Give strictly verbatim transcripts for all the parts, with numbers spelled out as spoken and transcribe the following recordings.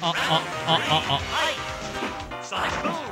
あああああサイコああああ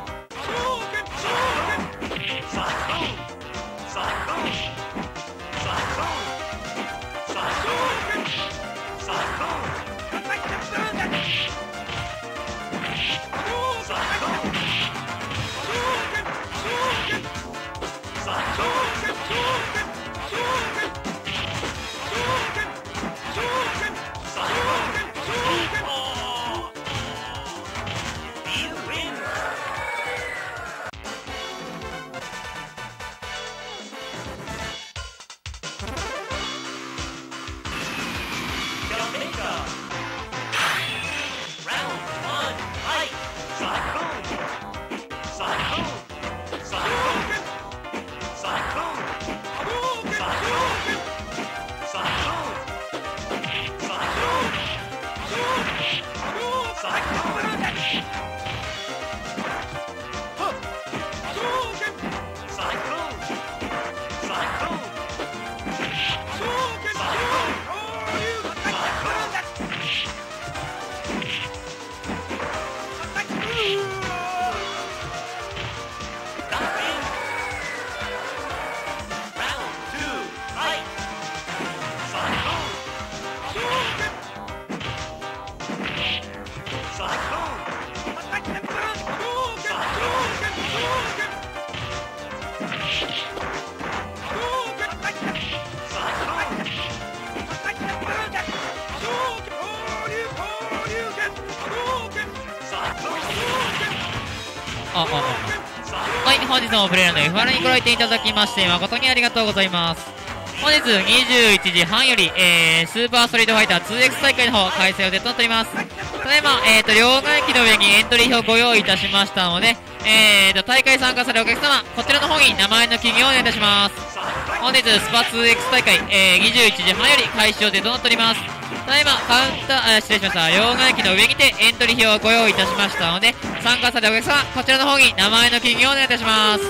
はい、本日もプレイヤーの エフアール にご来店いただきまして誠にありがとうございます。本日にじゅういちじはんより、えー、スーパーストリートファイター ツーエックス 大会の方開催予定となっております。ただいま、えー、と両替機の上にエントリー表をご用意いたしましたので、えー、と大会参加されるお客様、こちらの方に名前の記入をお願いいたします。本日スパ ツーエックス 大会、えー、にじゅういちじはんより開始予定となっております。ただいまカウンター、失礼しました、両替機の上にてエントリー表をご用意いたしましたので、参加されたお客様、こちらの方に名前の記入をお願いいたします。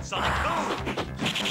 Psycho!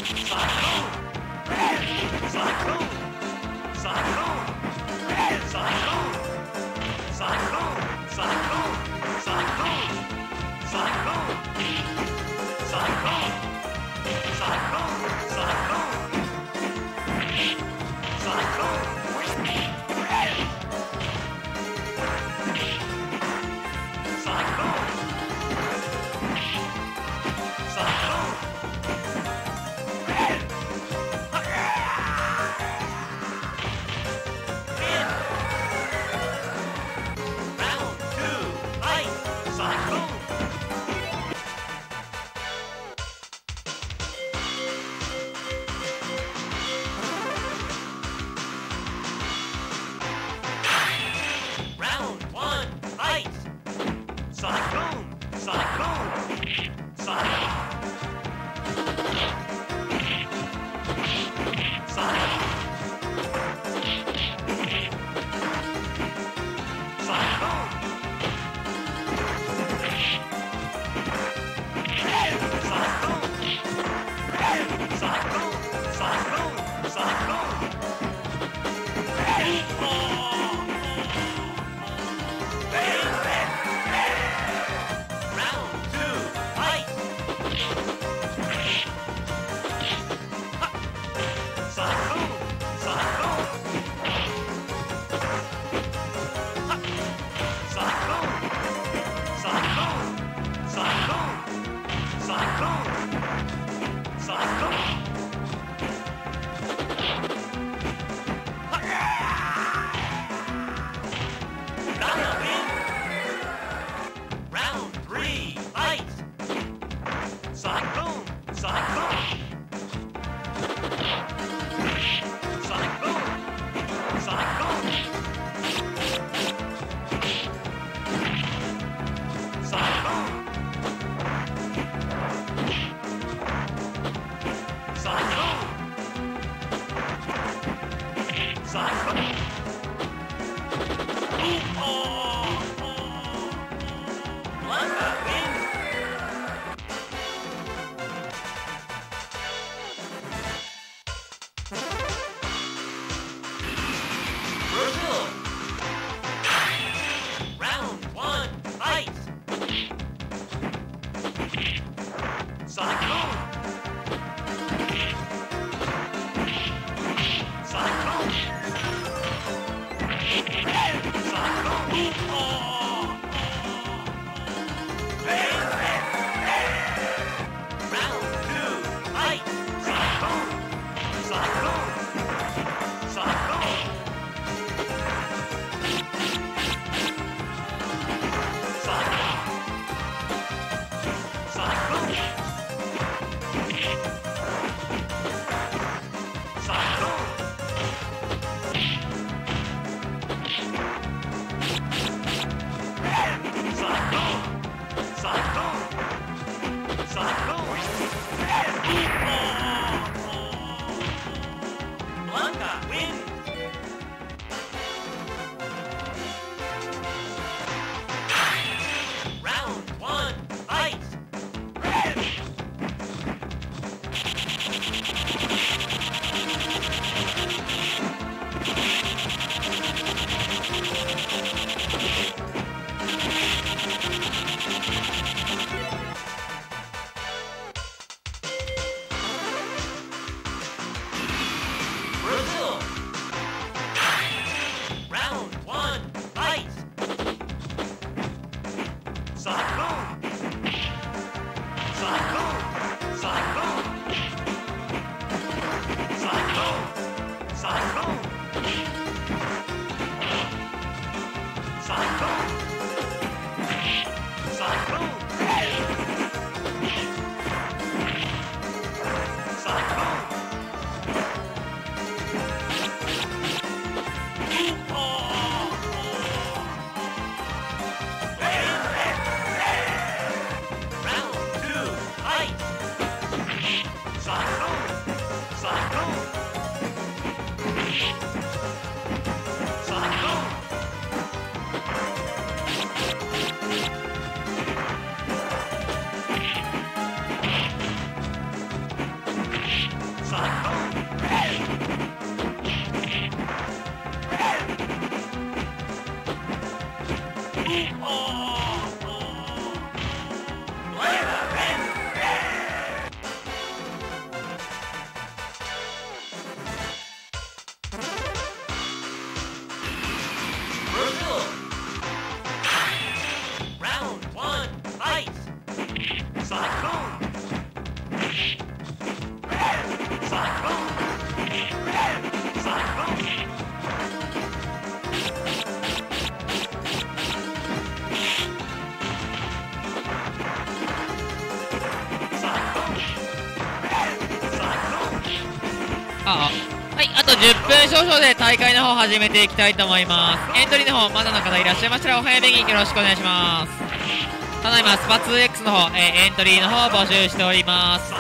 じゅっぷん少々で大会の方を始めていきたいと思います。エントリーの方まだの方いらっしゃいましたらお早めによろしくお願いします。まだ今スパ ツーエックス の方、えー、エントリーの方を募集しております。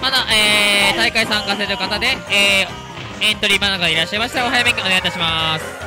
まだ、えー、大会参加する方で、えー、エントリーバナーがいらっしゃいましたらお早めにお願いいたします。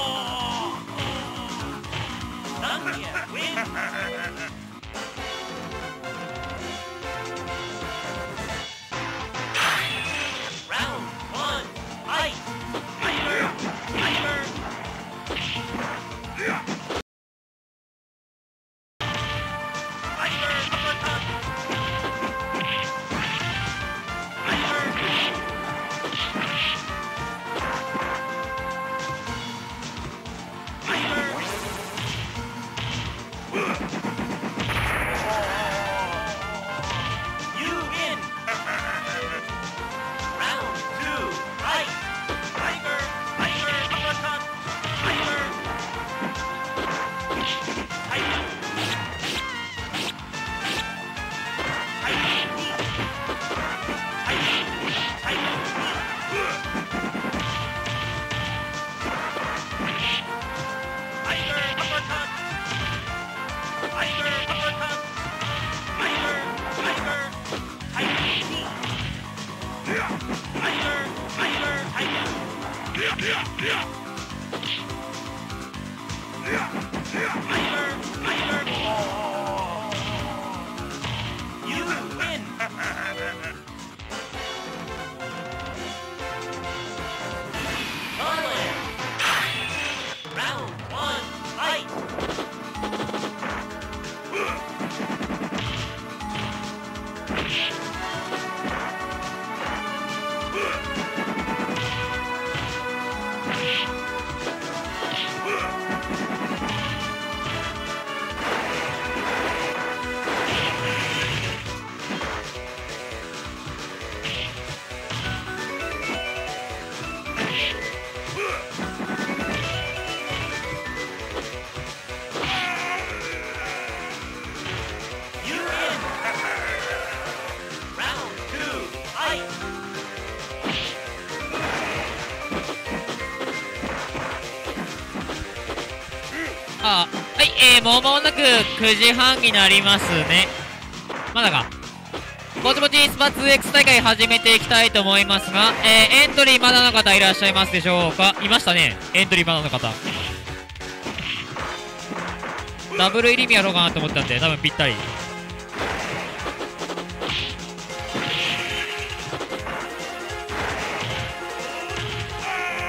Oh, oh. Nanya win. もう間もなくくじはんになりますね。まだかぼちぼちしまつや X 大会始めていきたいと思いますが、えー、エントリーまだの方いらっしゃいますでしょうか。いましたね、エントリーまだの方。ダブル入り身やろうかなと思ったんで多分ぴったり。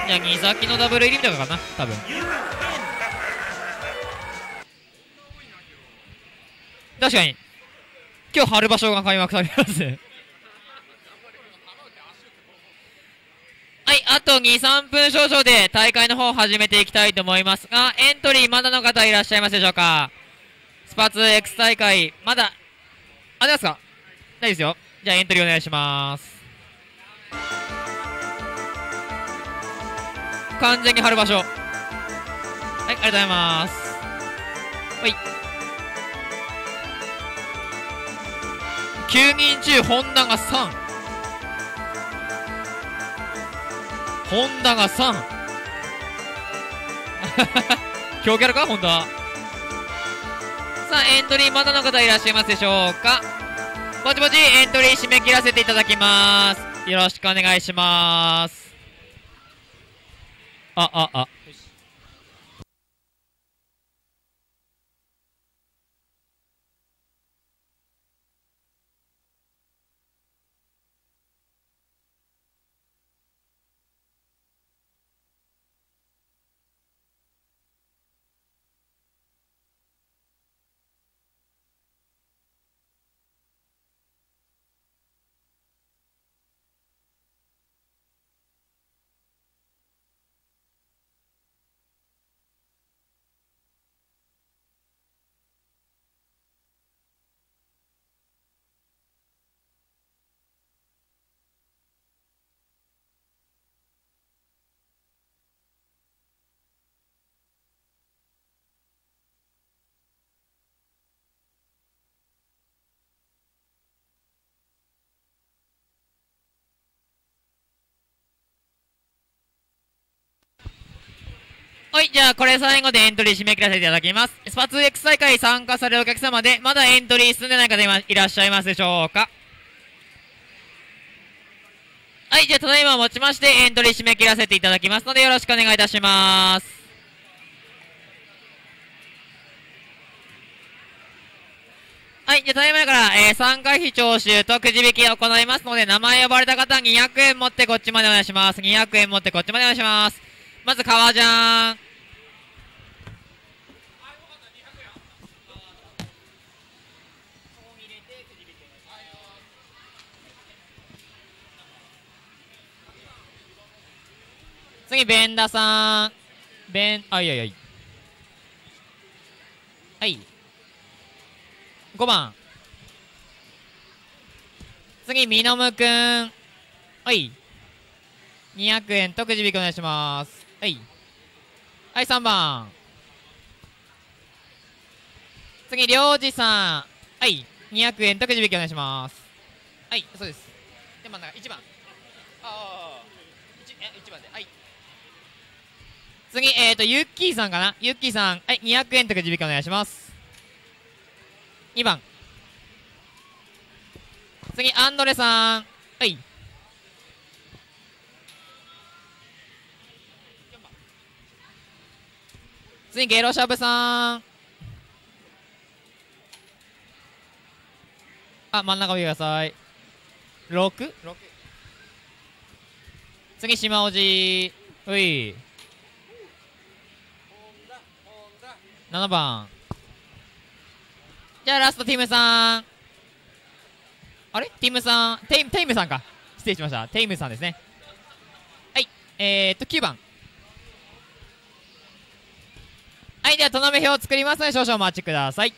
いやに先のダブル入り身とかかな多分。確かに今日春場所が開幕されますねはい、あとに、さんぷん少々で大会の方を始めていきたいと思いますが、エントリーまだの方いらっしゃいますでしょうか。スパツ X 大会まだありますか。ないですよ。じゃあエントリーお願いします。完全に春場所。はい、ありがとうございます。はいきゅうにん中ホンダがさん、ホンダがさん強キャラかホンダ。さあエントリーまだの方いらっしゃいますでしょうか。ぼちぼちエントリー締め切らせていただきます。よろしくお願いします。あああはい、じゃあこれ最後でエントリー締め切らせていただきます。スパ ツーエックス 大会参加されるお客様で、まだエントリー進んでない方いらっしゃいますでしょうか。はい、じゃあただいまをもちましてエントリー締め切らせていただきますのでよろしくお願いいたします。はい、じゃあただいまから、えー、参加費徴収とくじ引きを行いますので、名前呼ばれた方はにひゃくえん持ってこっちまでお願いします。にひゃくえん持ってこっちまでお願いします。まず革ジャン、次弁田さん、弁あいやいやいはいごばん、次みのむくん、はいにひゃくえんとくじ引きお願いします。はい、はい、さんばん、次領事さん、はい、にひゃくえんとくじ引きお願いします。はい、そうです。で真ん中いちばん、ああ 1, 1番ではい、次えっ、ー、とユッキーさんかな、ユッキーさん、はい、にひゃくえんとくじ引きお願いします。にばん、次アンドレさん、はい、次ゲロシャブさん、あ真ん中見てください。ろくろく次しまおじ、ういななばん。じゃあラストティムさん、あれティムさん、テイム、テイムさんか、失礼しました、テイムさんですね。はい、えー、っときゅうばん。はい、ではとなめ表を作りますので少々お待ちください。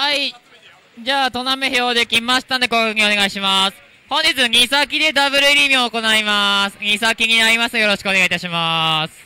はい。じゃあ、トナメ表できましたんで、攻撃お願いします。本日、に先でダブル入りを行います。に先になります。よろしくお願いいたします。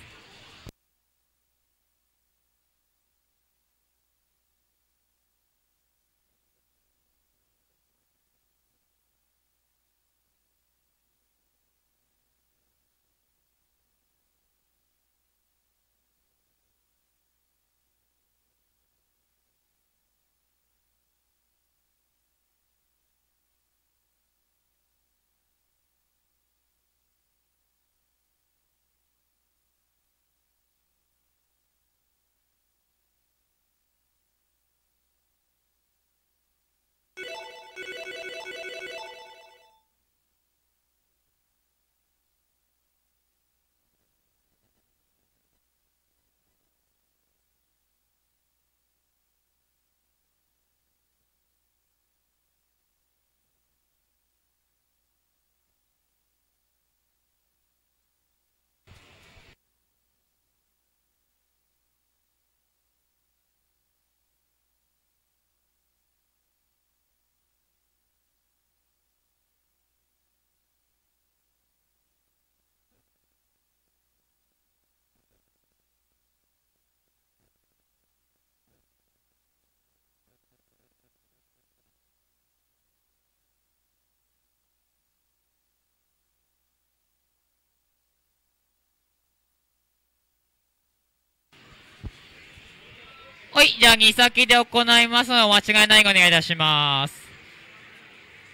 はい、じゃあに先で行いますのでお間違いないようお願いいたします。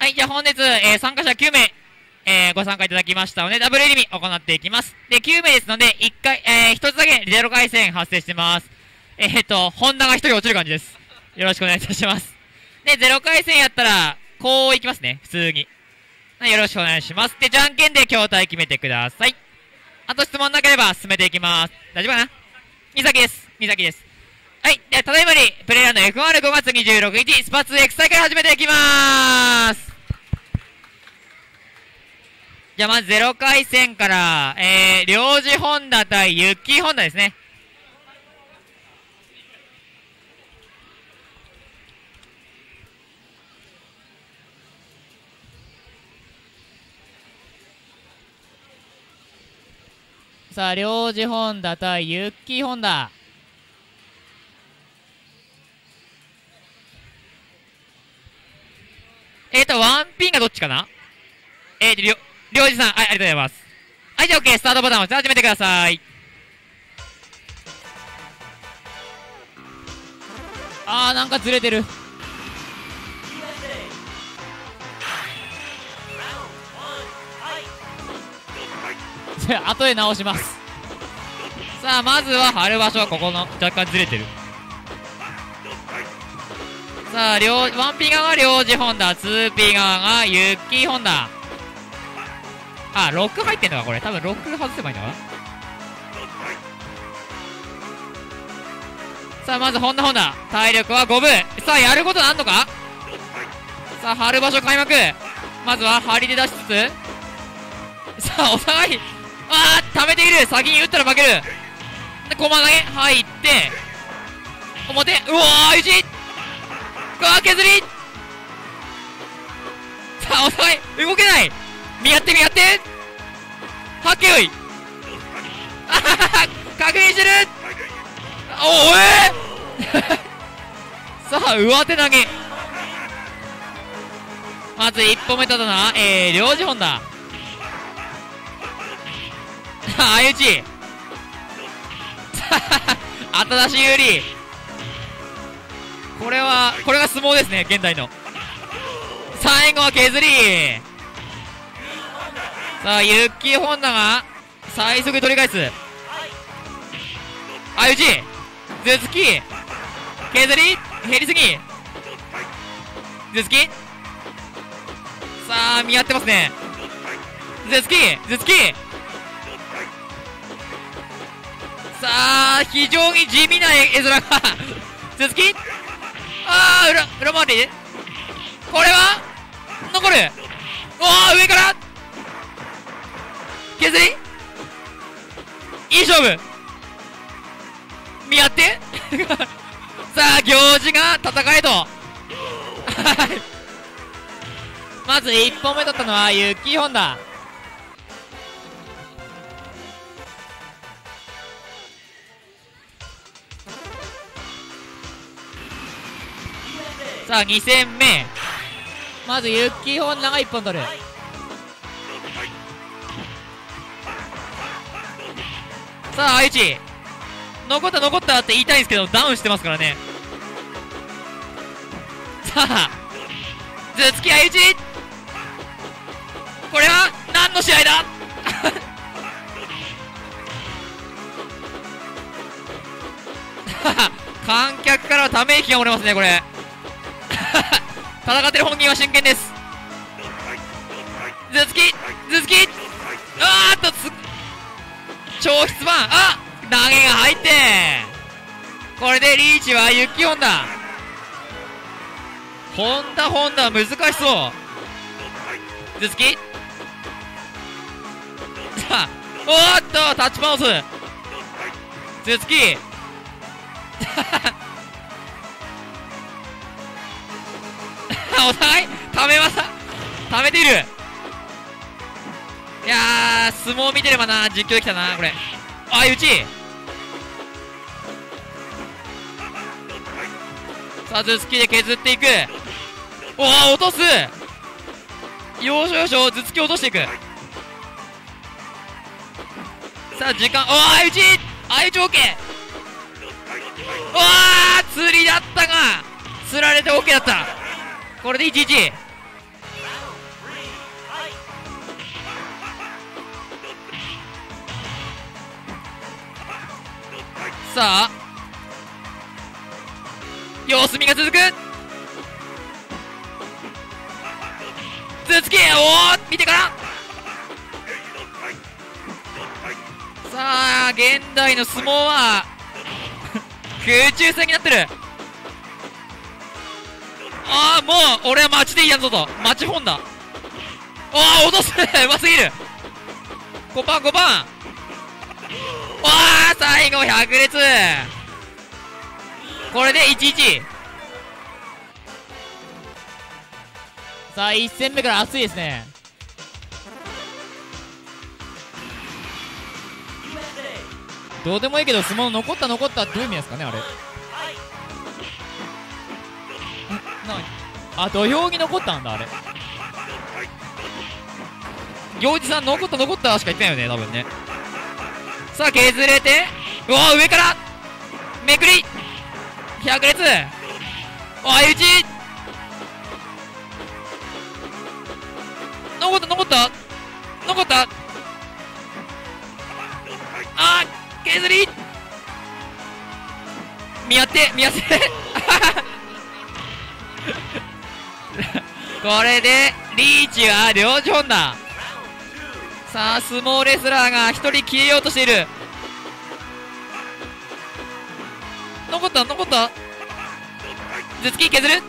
はい、じゃあ本日、えー、参加者きゅうめい、えー、ご参加いただきましたので、ダブルエリミ行っていきます。で、きゅうめいですので、いっかい、えー、ひとつだけゼロ回戦発生してます。えー、っと、ホンダがひとり落ちる感じです。よろしくお願いいたします。で、ゼロ回戦やったら、こういきますね、普通に。よろしくお願いします。で、じゃんけんで筐体決めてください。あと質問なければ進めていきます。大丈夫かな？に先です。に先です。はい。では、ただいまより、プレイヤーの エフアールごがつにじゅうろくにち、スパツ X 大会始めていきまーす。じゃあまずゼロ回戦から、えー、領事ホンダ対ユッキーホンダですね。さあ、領事ホンダ対ユッキーホンダ。えっと、ワンピンがどっちかな？えー、りょ領事さん、はい、ありがとうございます。はい、じゃあ OK、スタートボタンを押して始めてください。あー、なんかずれてる。後で直します。さあ、まずは貼る場所はここの若干ずれてる。さあ、ワンピー 側が領事ホンダ、ツーピー 側がユッキーホンダ。あ、ロック入ってんのかこれ。多分ロック外せばいいのかな。さあ、まずホンダホンダ体力はごぶ。さあ、やることなんのか。さあ、貼る場所開幕。まずは針で出しつつ、さあお互い、あー、溜めている。先に打ったら負ける。で、駒投げ入って、表、うわー、いち、うわー、削り。さあ、お互い動けない。見合って見合って、はっけよい、あははは、確認してる。おお、えー、さあ、上手投げ。まずいっぽんめだったな、えー、領事本だ。相打ち。新しい有利。これはこれが相撲ですね、現代の。最後は削り。さあ、ユッキーホンダが最速取り返す。相打ち、頭突き、削り、減りすぎ、頭突き。さあ、見合ってますね。頭突き、頭突き。さあ、非常に地味な絵面が。続き、ああ、裏、裏回り。これは残る。おお、上から削り、いい勝負。見合ってさあ、行司が戦えとまずいっぽんめ取ったのはユッキーホンダ。さあ、に戦目、まずユッキーホンダがいっぽん取る。さあ、相打ち、残った残ったって言いたいんですけど、ダウンしてますからね。さあ、頭突き相打ち、これは何の試合だ観客からはため息が漏れますね、これ。戦ってる本人は真剣です。頭突き、頭突き、あーっと、つ超質板、あ、投げが入って、これでリーチはユッキーホンダ。ホンダホンダ難しそう。頭突き、さあ、おーっと、タッチパウス、頭突きお互いため技、ためている。いやー、相撲見てればな、実況できたな、これ。あー、打ち。さあ、頭突きで削っていく。おー、落とす。要所要所、頭突き落としていく。さあ、時間、おー、相打ち、相打ち OK。おー、釣りだったが、釣られて OK だった。これでいちいち。さあ様子見が続く。頭突き、おお、見てからさあ現代の相撲は空中戦になってる。ああもう俺は街でいいやんぞと、街本だ。ああ落とす、うますぎる。ごばんごばん、ああ最後百列、これでいちいち。さあいち戦目から熱いですね。どうでもいいけど相撲残った残ったどういう意味ですかねあれ、あ、土俵に残ったんだあれ。行司さん残った残ったしか言ってないよね多分ね。さあ削れて、うわ上からめくり百列、あい打ち残った残った残った、あ削り見合って見合ってこれでリーチは両ジョンだ。さあ相撲レスラーが一人消えようとしている。残った残った、頭突き削る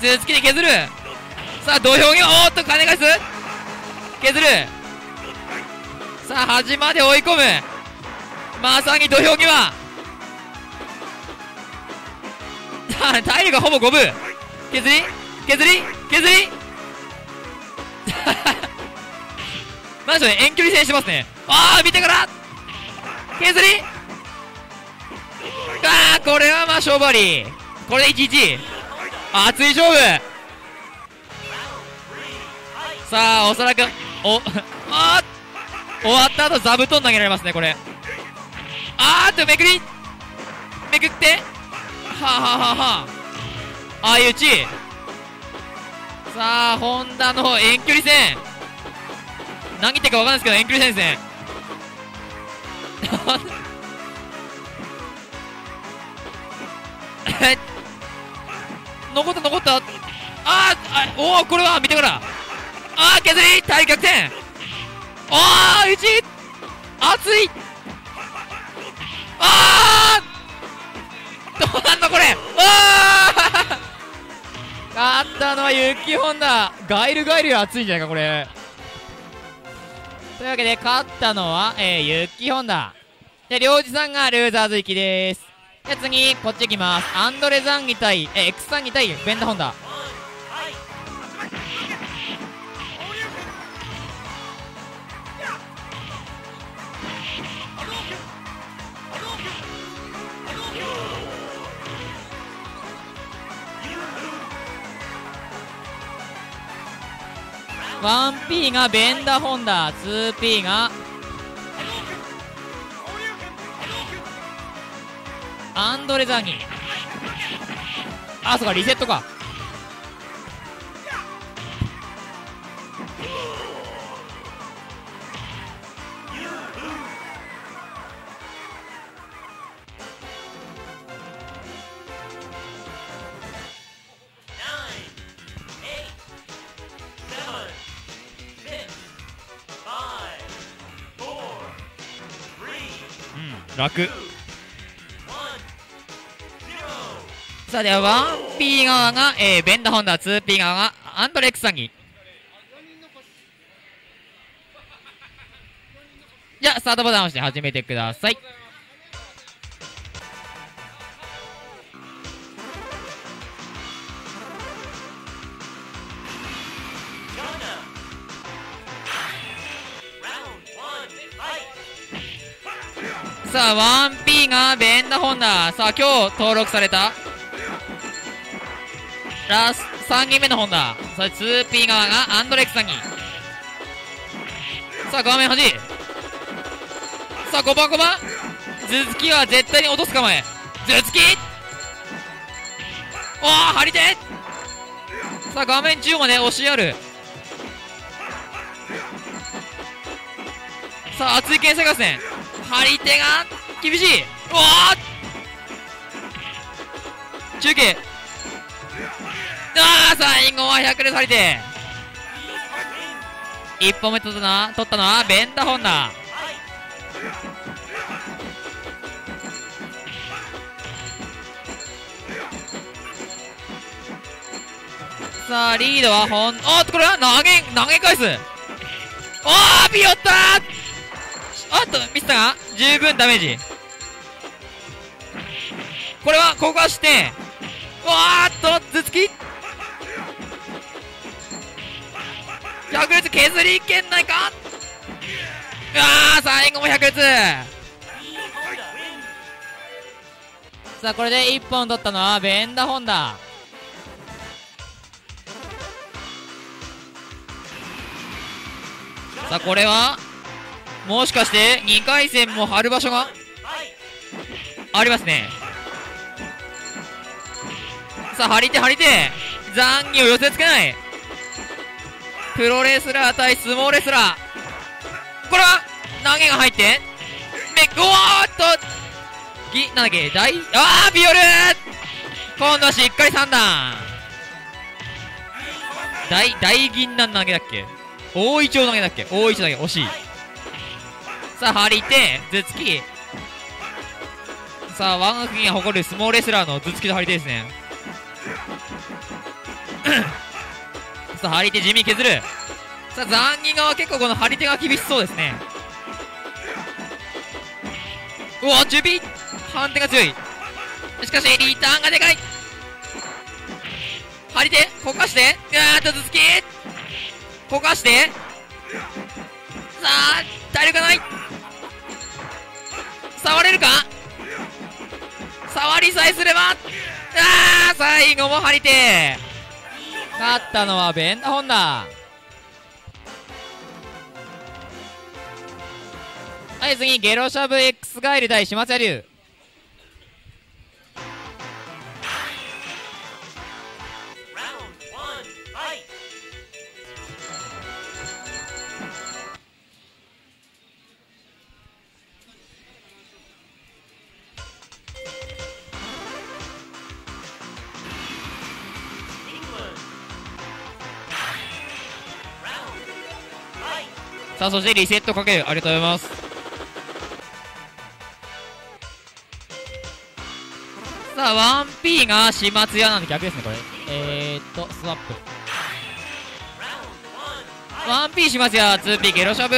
頭突きで削る。さあ土俵際、おーっと金返す、削る。さあ端まで追い込む、まさに土俵際。体力がほぼ五分、削り削り削り何でしょうね、遠距離戦してますね。ああ見てから削り、ああこれはまあ勝負あり、これでいちいち、熱い勝負。さあおそらくおあ終わった後座布団投げられますねこれ。あーっとめくりめくって、はあ、はあははあ、相打ち。さあホンダの遠距離戦、何言ってか分かんないですけど遠距離戦ですね残った残った、あーあおおこれは見てから、ああ削り体力逆転、ああ打ち熱い、ああどうなんだこれ、ああ勝ったのはユキホンダ。ガイルガイルより熱いんじゃないかこれ。というわけで勝ったのは、えー、ユキホンダで、領事さんがルーザーズ行きです。じゃ次こっち行きます。アンドレザンギ対、えー、X さんギ対弁田ホンダ。ワンピー が弁田ホンダ、ツーピー がアンドレザーギ。あ、そうかリセットか。楽。さあでは ワンピー 側が、えー、弁田ホンダ、 ツーピー 側がアンドレックスさんに。じゃあスタートボタンを押して始めてください。さあ ワンピー が弁田ホンダ、さあ今日登録されたラスさんにんめのホンダ、それ ツーピー 側がアンドレックスさんに。さあ画面端、さあごばんごばん、頭突きは絶対に落とす構え、頭突き、おお張り手、さあ画面中央まで押しやる、さあ熱い剣探せん、張り手が厳しい。うわー中継、ああ最後はひゃくで張り手。いっぽんめ取ったな取ったのは弁田本田。さあリードは本、あっとこれは投げ投げ返す。おーピヨったー、あっとミスターが十分ダメージ。これは焦がして、わーっと頭突き百列削りいけんないか。あー最後も百列。さあこれでいっぽん取ったのは弁田本田。さあこれはもしかしてにかい戦も張る場所がありますね。さあ張り手張り手、残儀を寄せつけないプロレスラー対相撲レスラー。これは投げが入ってめごーっとぎなんだっけ大、あービオル、今度はしっかりさん段大大銀なん投げだっけ、大イチョウ投げだっけ、大イチョウ投げ惜しい。さあ張り手頭突き、さあ我が国が誇る相撲レスラーの頭突きと張り手ですね。さあ張り手地味削る。さあ残儀側結構この張り手が厳しそうですね。うわ中火反転が強い、しかしリターンがでかい。張り手こかしてあーっと頭突きこかして、さあ体力がない、触れるか、触りさえすれば、ああ最後も張り手。勝ったのは弁田本田。はい、次ゲロシャブ X ガイル対しまつや流。さあそしてリセットかける、ありがとうございます。さあ ワンピー がしまつやなんで逆ですねこれ。えー、っとスワップ ワンピー しまつや ツーピー ゲロシャブ。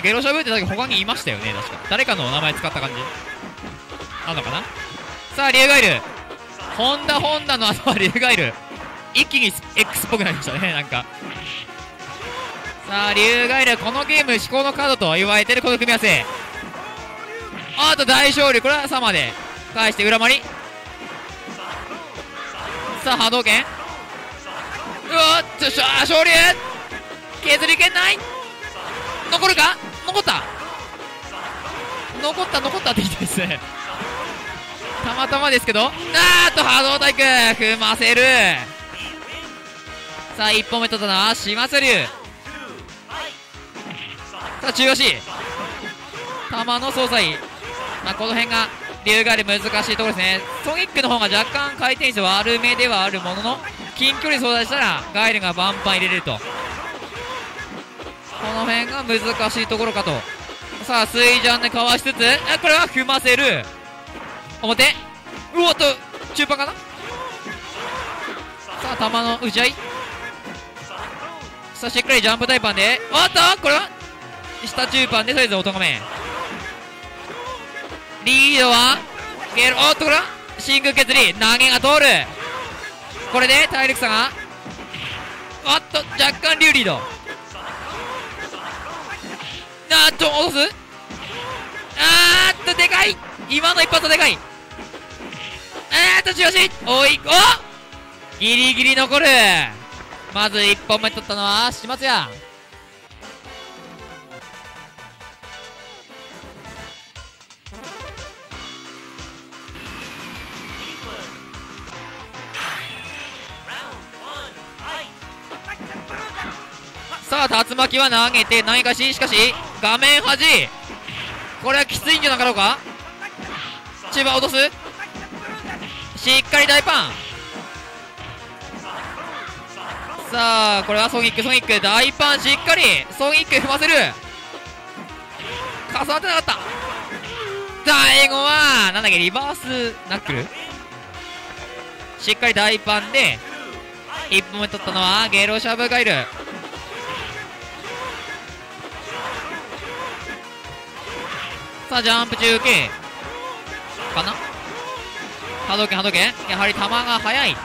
ゲロシャブってだけ他にいましたよね確か、誰かのお名前使った感じなのかな。さあリュウガイルホンダホンダの後はリュウガイル、一気に X っぽくなりましたねなんか。さあリュウガイルこのゲーム至高のカードと言われてるこの組み合わせ。あと大勝利、これはサマで返して裏回り。さあ波動拳、うわっと勝利、削りけない残るか、残った残った残ったってきたですねたまたまですけど、あーっと波動体育踏ませる。さあいっぽんめ取ったのはしまつや流。さあ中腰玉の総裁、まあ、この辺がリュウガイル難しいところですね。ソニックの方が若干回転数悪めではあるものの、近距離相対したらガイルがバンバン入れると、この辺が難しいところかと。さあ水ジャンでかわしつつ、これは踏ませる表、うおっと中盤かな。さあ玉の打ち合い、さあしっかりジャンプ台パンで、おっとこれは下中盤でとりあえずおとがめ。リードはゲロ、おっとこれは真空削り投げが通る。これで体力差がおっと若干リュウリード、あーっと落とす、あーっとでかい、今の一発はでかい。あーっと中腰おい、おギリギリ残る。まずいっぽんめ取ったのはしまつや。さあ竜巻は投げて何かし、しかし画面端、これはきついんじゃなかろうか。中盤落とす、しっかり大パン。さあこれはソニック、ソニック大パン、しっかりソニック踏ませる、重なってなかった。最後はなんだっけ、リバースナックル、しっかり大パンでいっぽんめ取ったのはゲロシャブガイル。さあジャンプ中継かな、波動拳、波動拳、やはり球が速い。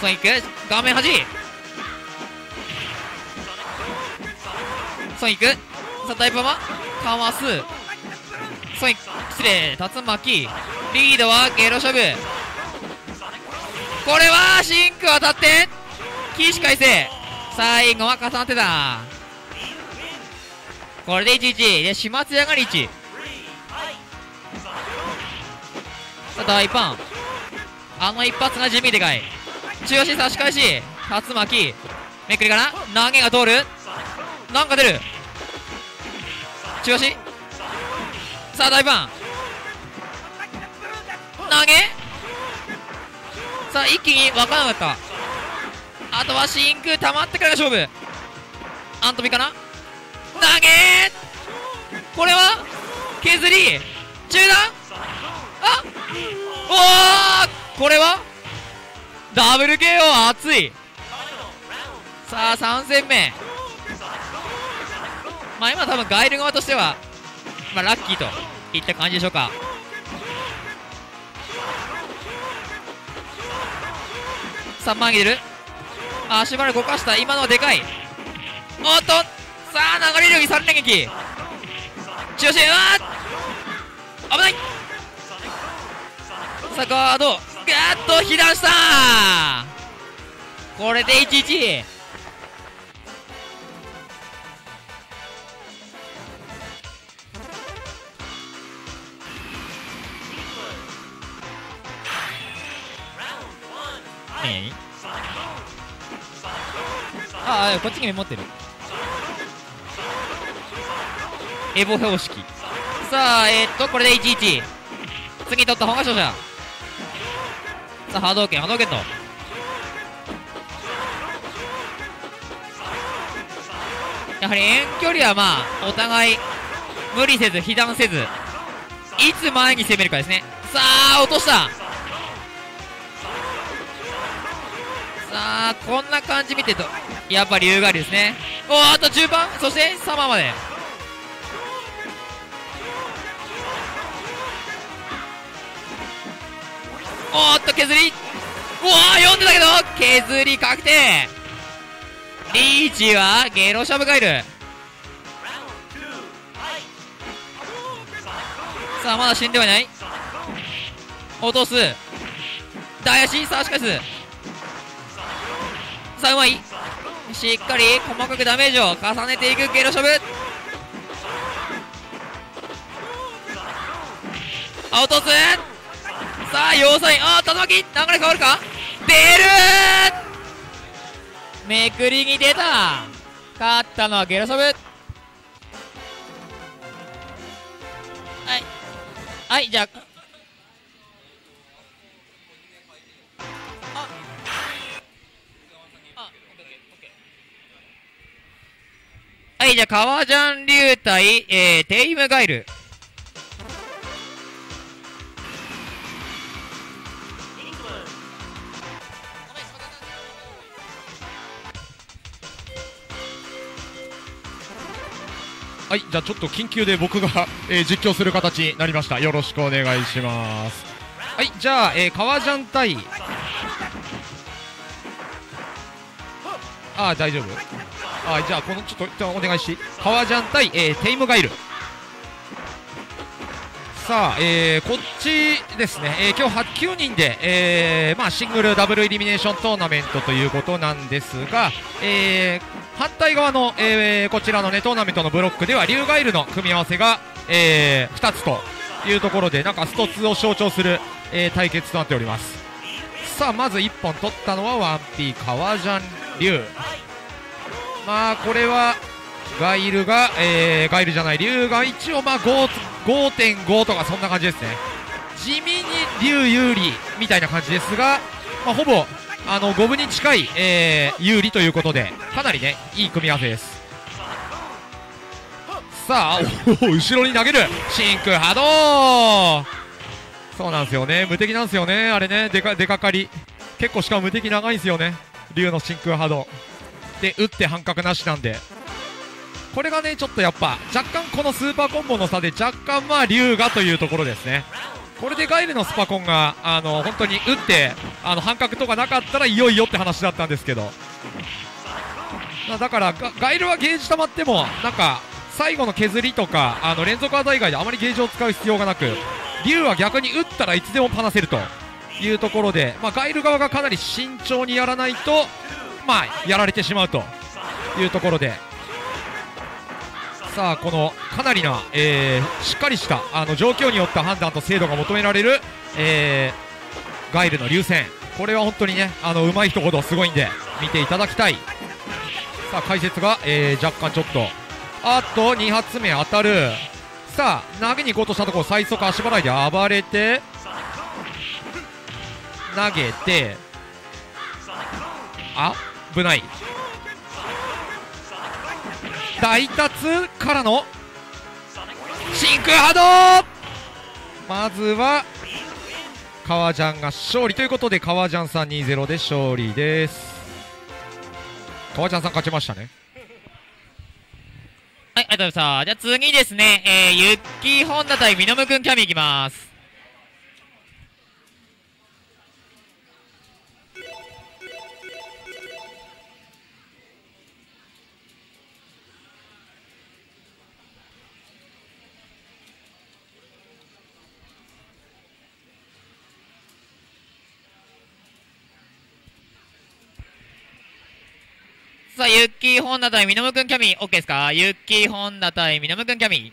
ソニック画面端、ソニック、さあ大パンはかわす、ソニック失礼、竜巻、リードはゲロシャブ。これはシンク当たって起死回生、最後は重なってた。これでいちいちで、しまつやがリーチ。さあ大パン、あの一発が地味でかい。中足差し返し、竜巻めくりから投げが通る、なんか出る中足。さあ大パン投げ、さあ一気に分からなかった。あとは真空溜まってからが勝負。アントビかな、投げー、これは削り中段、あおお、これはダブル ケーオー、 熱い。さあさんせんめ、まあ今多分ガイル側としては、まあ、ラッキーといった感じでしょうか。さあ前に出る、足丸動かした、今のはでかい。おっと、さあ流れるようにさん連撃、中心、うわ危ない。さあガード、ガーッと被弾した。これでいちいち。ああこっちにメモってる、エボ標識。さあえー、っとこれでいちいち、次取った方が勝者。さあ波動拳、波動拳と、やはり遠距離はまあお互い無理せず被弾せず、いつ前に攻めるかですね。さあ落とした。さあこんな感じ見てるとやっぱり龍狩りですね。おー、あと中盤、そしてサマーまで。おーっと削り、おー読んでたけど削り確定。リーチはゲロシャブガイル。さあまだ死んではいない、落とす大足、さあしかしさあうまい、しっかり細かくダメージを重ねていくゲロシャブ。あ落とす、さあ要塞、あ竜巻、流れ変わるか、出る、めくりに出た。勝ったのはゲロシャブ。はいはい、じゃあはい、じゃあ革ジャン竜対、えー、テイムガイル。はい、じゃあちょっと緊急で僕が、えー、実況する形になりました。よろしくお願いします。はい、じゃあ、えー、革ジャン対、あー大丈夫、あじゃあこのちょっとお願いし、革ジャン対、えー、テイムガイル。さあ、えー、こっちですね、えー、今日はちきゅうにんで、えーまあ、シングルダブルイリミネーショントーナメントということなんですが、えー、反対側の、えー、こちらの、ね、トーナメントのブロックでは龍ガイルの組み合わせが、えー、ふたつというところで、なんかストツーを象徴する、えー、対決となっております。さあまずいっぽん取ったのはワンピー革ジャン龍。まあこれはガイルが、えー、ガイルじゃない龍が一応まあ ごてんご とかそんな感じですね。地味に龍有利みたいな感じですが、まあ、ほぼあの五分に近い、えー、有利ということで、かなりねいい組み合わせです。さあお後ろに投げる真空波動、そうなんですよね、無敵なんですよね、あれね、でかでかかり結構しかも無敵長いんですよね、龍の真空波動で打って半角なしなんで、これがねちょっとやっぱ若干このスーパーコンボの差で若干まあ龍がというところですね。これでガイルのスパコンがあの本当に打ってあの半角とかなかったらいよいよって話だったんですけど、だからガ、ガイルはゲージ溜まってもなんか最後の削りとかあの連続技以外であまりゲージを使う必要がなく、龍は逆に打ったらいつでもパナせるというところで、まあ、ガイル側がかなり慎重にやらないと、まあ、やられてしまうというところで、さあこのかなりな、えー、しっかりしたあの状況によった判断と精度が求められる、えー、ガイルの龍戦、これは本当にねあのうまい人ほどすごいんで見ていただきたい。さあ解説が、えー、若干ちょっとあっとに発目当たる。さあ投げに行こうとしたところ最速足払いで暴れて投げて、あ危ない大達からの真空波動、まずは革ジャンが勝利ということで革ジャンさん にたいゼロ で勝利です。革ジャンさん勝ちましたね。はい、ありがとうございました。じゃあ次ですね、えー、ユッキーホンダ対ミノムくんキャミいきます。さあユッキーホンダ対ミノムくんキャミ OK ですか。ユッキーホンダ対ミノムくんキャミ、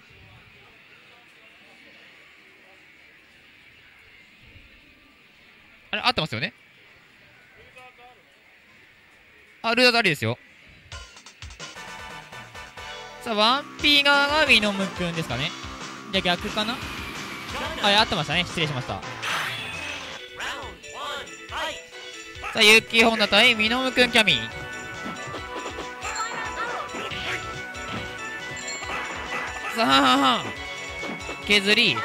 あれ合ってますよね。あルーダーとありですよ。さあワンピー側がミノムくんですかね。じゃ逆かな。あれ合ってましたね、失礼しました。さあユッキーホンダ対ミノムくんキャミ、ははは削り、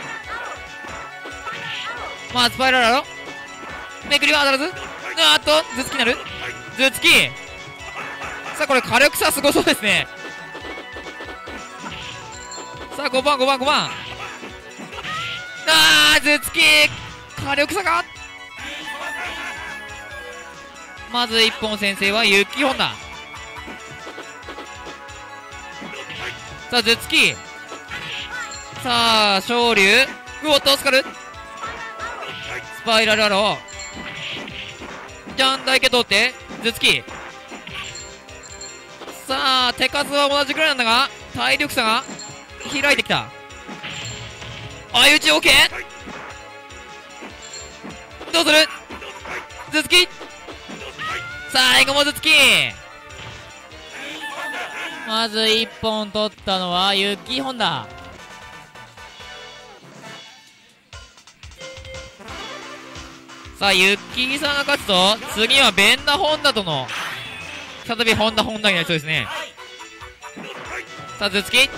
まあスパイラルだろ、めくりは当たらず、あっと頭突きになる、頭突き、さあこれ火力差すごそうですね。さあごばんごばんごばん、ああ頭突き火力差が、まずいっぽん先生はユッキーホンダ。さあ頭突き、さあ昇竜うおっとオスカルスパイラルアローじゃん台形通って頭突き、さあ手数は同じくらいなんだが体力差が開いてきた、相打ち OK、 どうする頭突き、最後も頭突き、まずいっぽん取ったのはユッキーホンダ。さあユッキーさんが勝つと次は弁田ホンダとの再びホンダホンダになりそうですね。さあ頭突き頭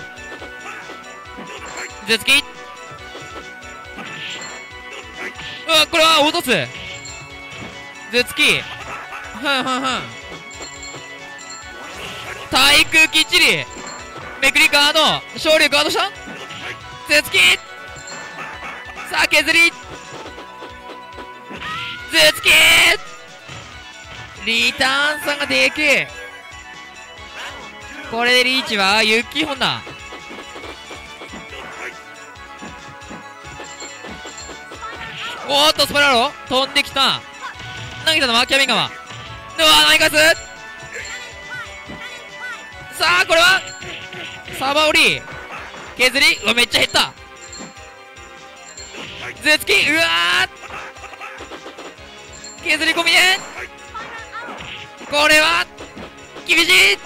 突き、うわこれは落とす頭突き、ふんふんふん対空きっちりめくりガード勝利ガードした頭突き、さあ削り頭突きリターンさんがでけえ、これでリーチはユッキーホンダ。おーっとスパラロ飛んできた、投げたのはキャビン川、うわ投げ返す、さあこれはサバオリ削り、うわめっちゃ減った頭突き、うわー削り込みでこれは厳しい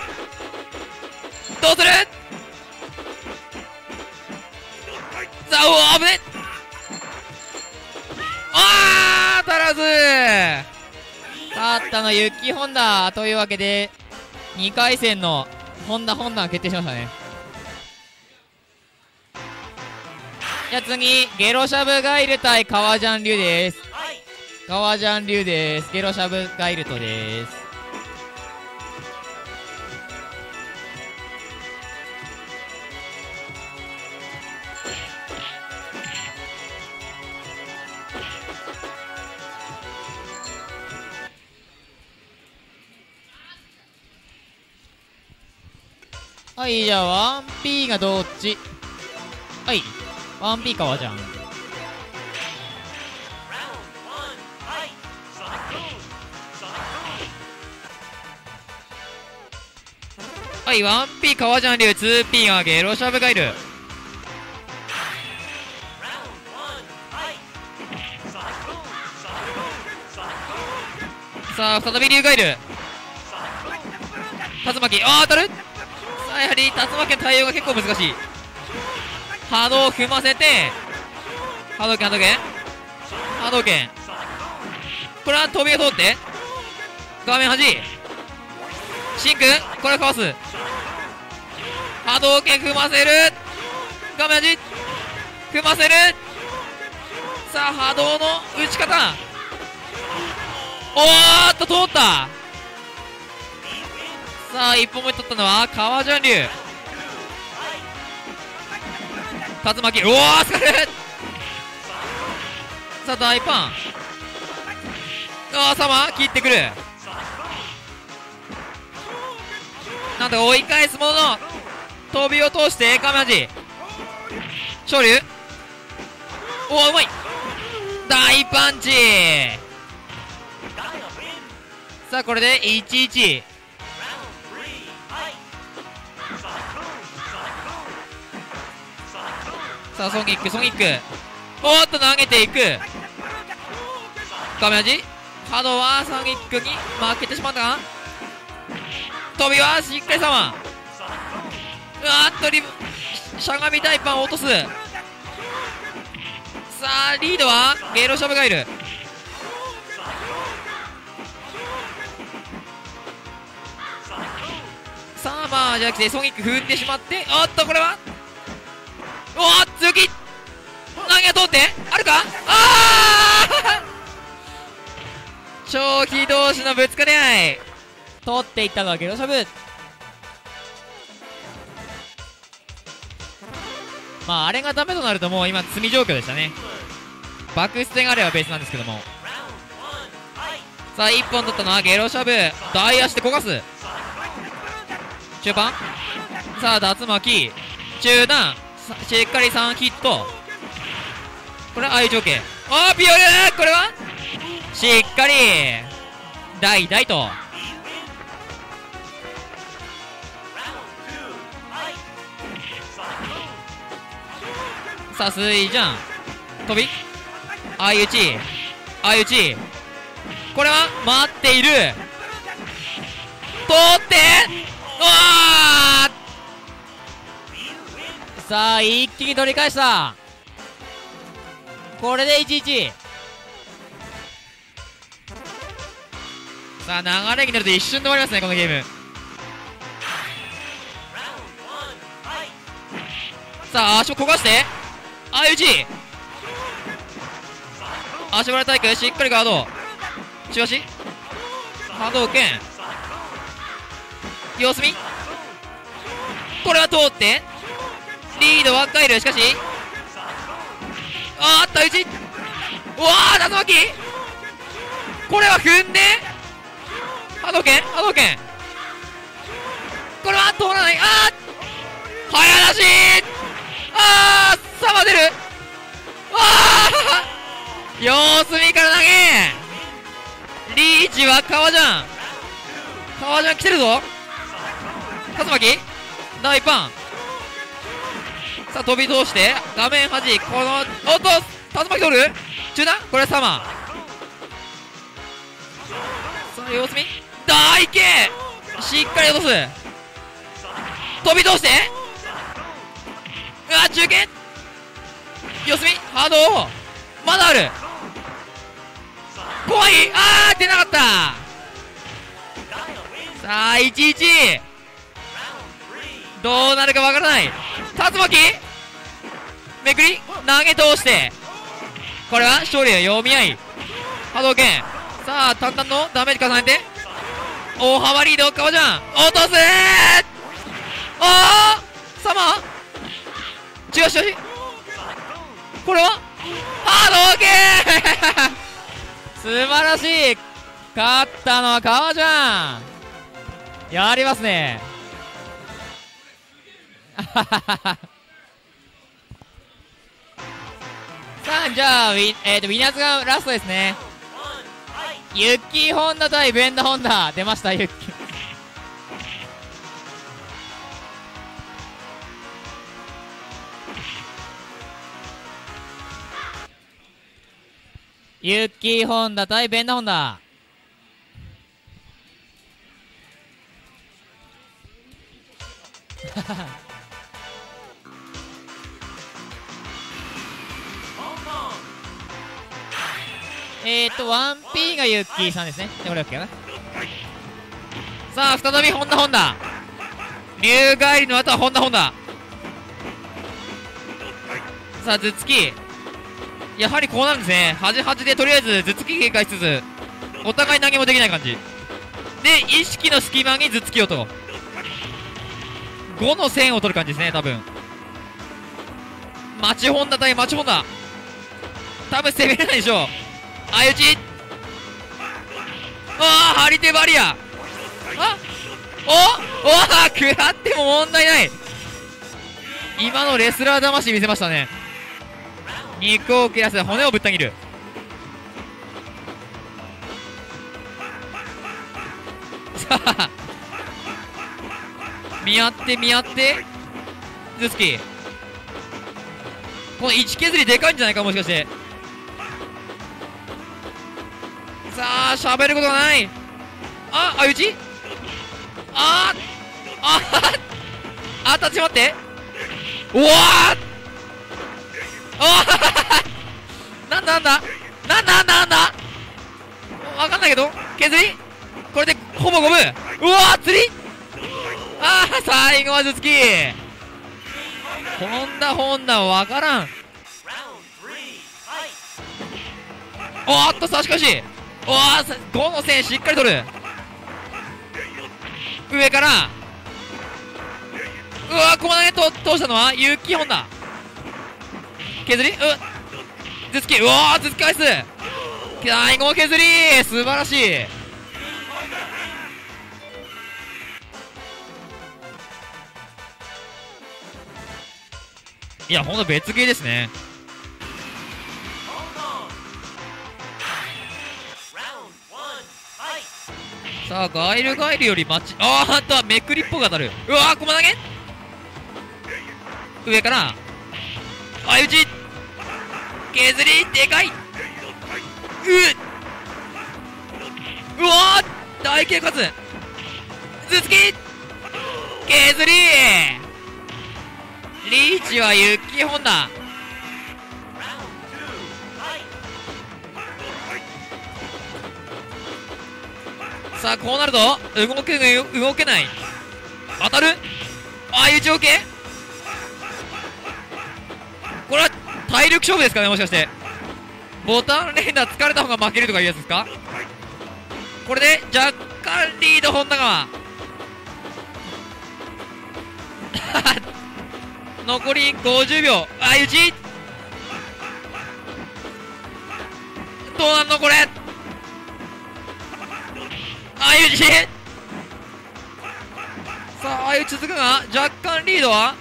どうする、ザオ、危ねっ、あー当たらず、勝ったのユッキーホンダというわけでにかい戦のホンダホンダが決定しましたね。じゃあ次、ゲロシャブガイル対革ジャンリュウです。革ジャンリュウです。ゲロシャブガイルトです。はい、じゃあ ワンピー がどっち、はい ワンピー かわじゃん、はい ワンピー かわじゃん流 ツーピー がゲロシャブガイル、さあ再び龍ガイル、竜巻、あー当たる、やはり竜巻の対応が結構難しい、波動を踏ませて波動拳波動拳波動拳、これは飛びが通って画面端シンク、これをかわす、波動拳踏ませる、画面端踏ませる、さあ波動の打ち方、おーっと通った、さあいっぽんめ取ったのは革ジャン流、竜巻、うわーすかる、さあ大パン、あーサマー切ってくる、なんと追い返すものの飛びを通してカメラジ昇竜、おーうまい、大パンチ、さあこれでいちいち、さあソニックソニック、おっと投げていく、画面端波動はソニックに負けてしまったか、飛びはしっかりさま、うわーっとリしゃがみたいパンを落とす、さあリードはゲロシャブがいる、さあまあじゃなくてソニック踏んでしまって、おっとこれはおー強気、何が通ってあるか、ああ長期同士のぶつかり合い、通っていったのはゲロシャブ、まああれがダメとなるともう今積み状況でしたね、バックステがあればベースなんですけども、さあいっぽん取ったのはゲロシャブ、大足で焦がす中盤、さあ竜巻中段、しっかりさんヒット、これは愛情系、あーピオルー、これはしっかり代々と、さあスイジャン飛び相打ち相打ち、これは待っている、通ってあー、さあ一気に取り返した、これで いちいち、 さあ流れになると一瞬で終わりますねこのゲーム、さあ足を焦がして相打ち、足払い体育しっかりガード、中足波動拳様子見、これは通ってリードはガイル、しかしあーっと打ち、うわー竜巻、これは踏んで波動拳波動拳、これは通らない、あー早出し、あーさま出る、あー様子見から投げ、リーチは革ジャン革ジャン来てるぞ、竜巻大パン、さあ飛び通して画面端、このおっと竜巻取る中段、これはサマー、さあ様子見大 K しっかり落とす、飛び通して、うわ中堅四隅、あのー、まだある、怖い、あー出なかった。さあ いちたいいち どうなるかわからない。竜巻めくり投げ通して、これは勝利の読み合い。波動拳、さあ淡々のダメージ重ねて大幅リード。カバちゃん落とすー、あーサマー違う違う違う、これは波動拳素晴らしい。勝ったのはカバちゃん、やりますねさあじゃあウィ、えー、とウィナーズがラストですね。ユッキーホンダ対弁田ホンダ、出ましたユッキーユッキーホンダ対弁田ホンダ。えーと ワンピー がユッキーさんですね。でもユッキーかな。さあ再びホンダホンダ、竜返りの後はホンダホンダ。さあ頭突き、やはりこうなるんですね。端端でとりあえず頭突き警戒しつつお互い投げもできない感じで、意識の隙間に頭突きをとごの線を取る感じですね。多分マチホンダ対マチホンダ、多分攻めれないでしょう。相打ち、ああ張り手バリア、あおおあ食らっても問題ない。今のレスラー魂見せましたね。肉を切らせ骨をぶった切る。さあ見合って見合って頭突き、このいち削りでかいんじゃないかもしかして。さあ喋ることがない。あ相打ち、ああああ立ち回って、うわあなんだなんだなんだなんだなんだ分かんないけど削り、これでほぼごぶ。うわ釣り、ああ最後は頭突き、ホンダホンダわからん。おっと差し返し、おーごの線しっかり取る、上から、うわここまで通したのはユッキーホンダ、削り、う頭突き、うわ頭突き返す、最後削り素晴らしい。いやほんと別ゲーですね。さあガイルガイルよりマッチ、あーあとはめくりっぽく当たる。うわー駒投げ、上から相打ち削りでかい、ううわー大警喝頭突き削り、リーチはユッキーホンダ。さあこうなると動け動けない。当たる。ああいう状況。これは体力勝負ですかね、もしかして。ボタン連打疲れた方が負けるとかいうやつですか。これで若干リードホンダ側。残りごじゅうびょう、相打ちどうなんのこれ、相打ち、さあ相打ち続くが若干リードは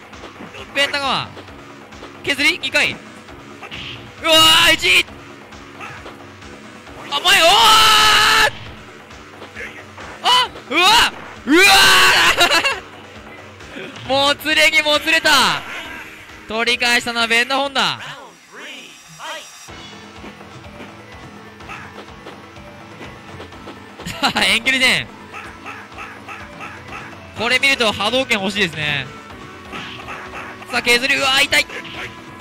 弁田側、削りにかい、うわ相打ち、あ前、おーあうわうわもつれにもつれた。取り返したのは弁田ホンダ。遠距離戦、これ見ると波動拳欲しいですね。さあ削り、うわー痛い、う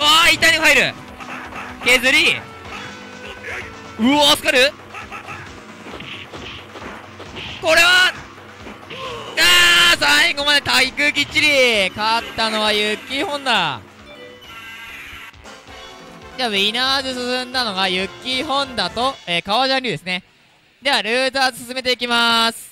わー痛いのが入る、削り、うわー助かる、これはあー最後まで対空きっちり。勝ったのはユッキーホンダ。じゃあウィナーズ進んだのがユッキーホンダと、えー、革ジャンリュウですね。ではルーザーズ進めていきます。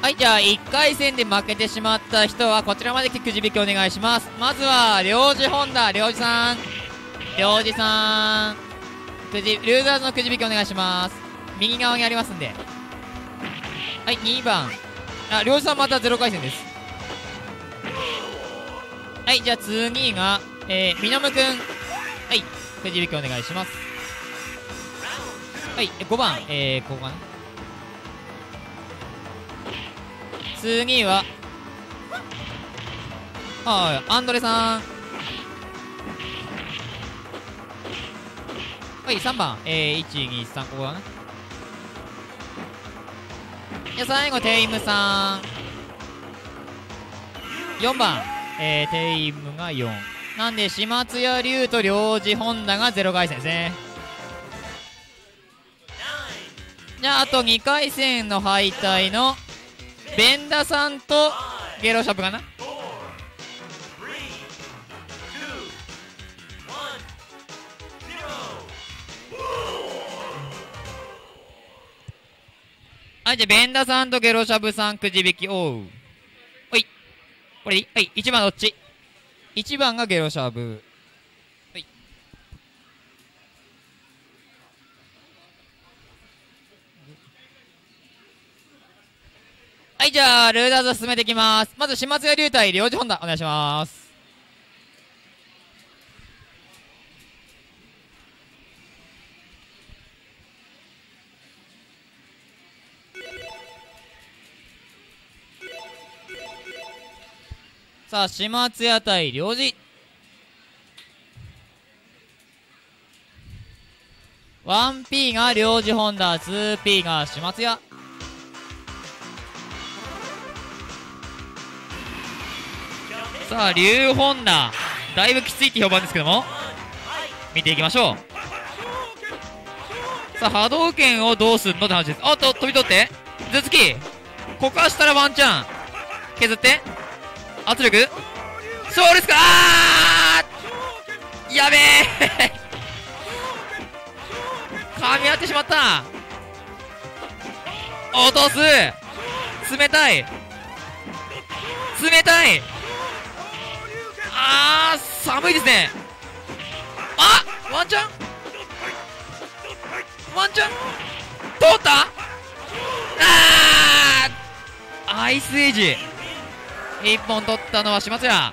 はい、じゃあいっかいせんで負けてしまった人はこちらまで来てくじ引きお願いします。まずは領事ホンダ、領事さん、領事さん、くじルーザーズのくじ引きお願いします。右側にありますんで。はい、にばん、あ、領事さんまたゼロかいせんです。はい、じゃあ次がえー、みのむくん、はい、くじ引きお願いします。はい、ごばん、えー、ここかな。次はああアンドレさん、はい、さんばん、えー、いちにさん、ここだね。じゃ最後テイムさん、よんばん、えー、テイムがよんなんで、しまつや龍と領事本田がゼロかいせんですね。じゃああとにかいせんの敗退の弁田さんとゲロシャプかな。はい、じゃあ弁田さんとゲロシャプさんくじ引き、おう、おい、これ、はい、いちばんどっち、いちばんがゲロシャプ、はい、はい、じゃあルーダーズ進めていきます。まず島津屋龍対領事本田お願いします。さあ島津屋対領事、いちピー が領事本田、にピー が島津屋。さあ龍本田だいぶきついって評判ですけども、見ていきましょう。さあ波動拳をどうするのって話です。あっと飛び取って頭突き、ここはしたらワンチャン削って圧力、そうですか、あーやべえ噛み合ってしまった、落とす、冷たい冷たい、あー寒いですね。あっワンチャンワンチャン通った、あーアイスエイジいっぽん取ったのはしまつや。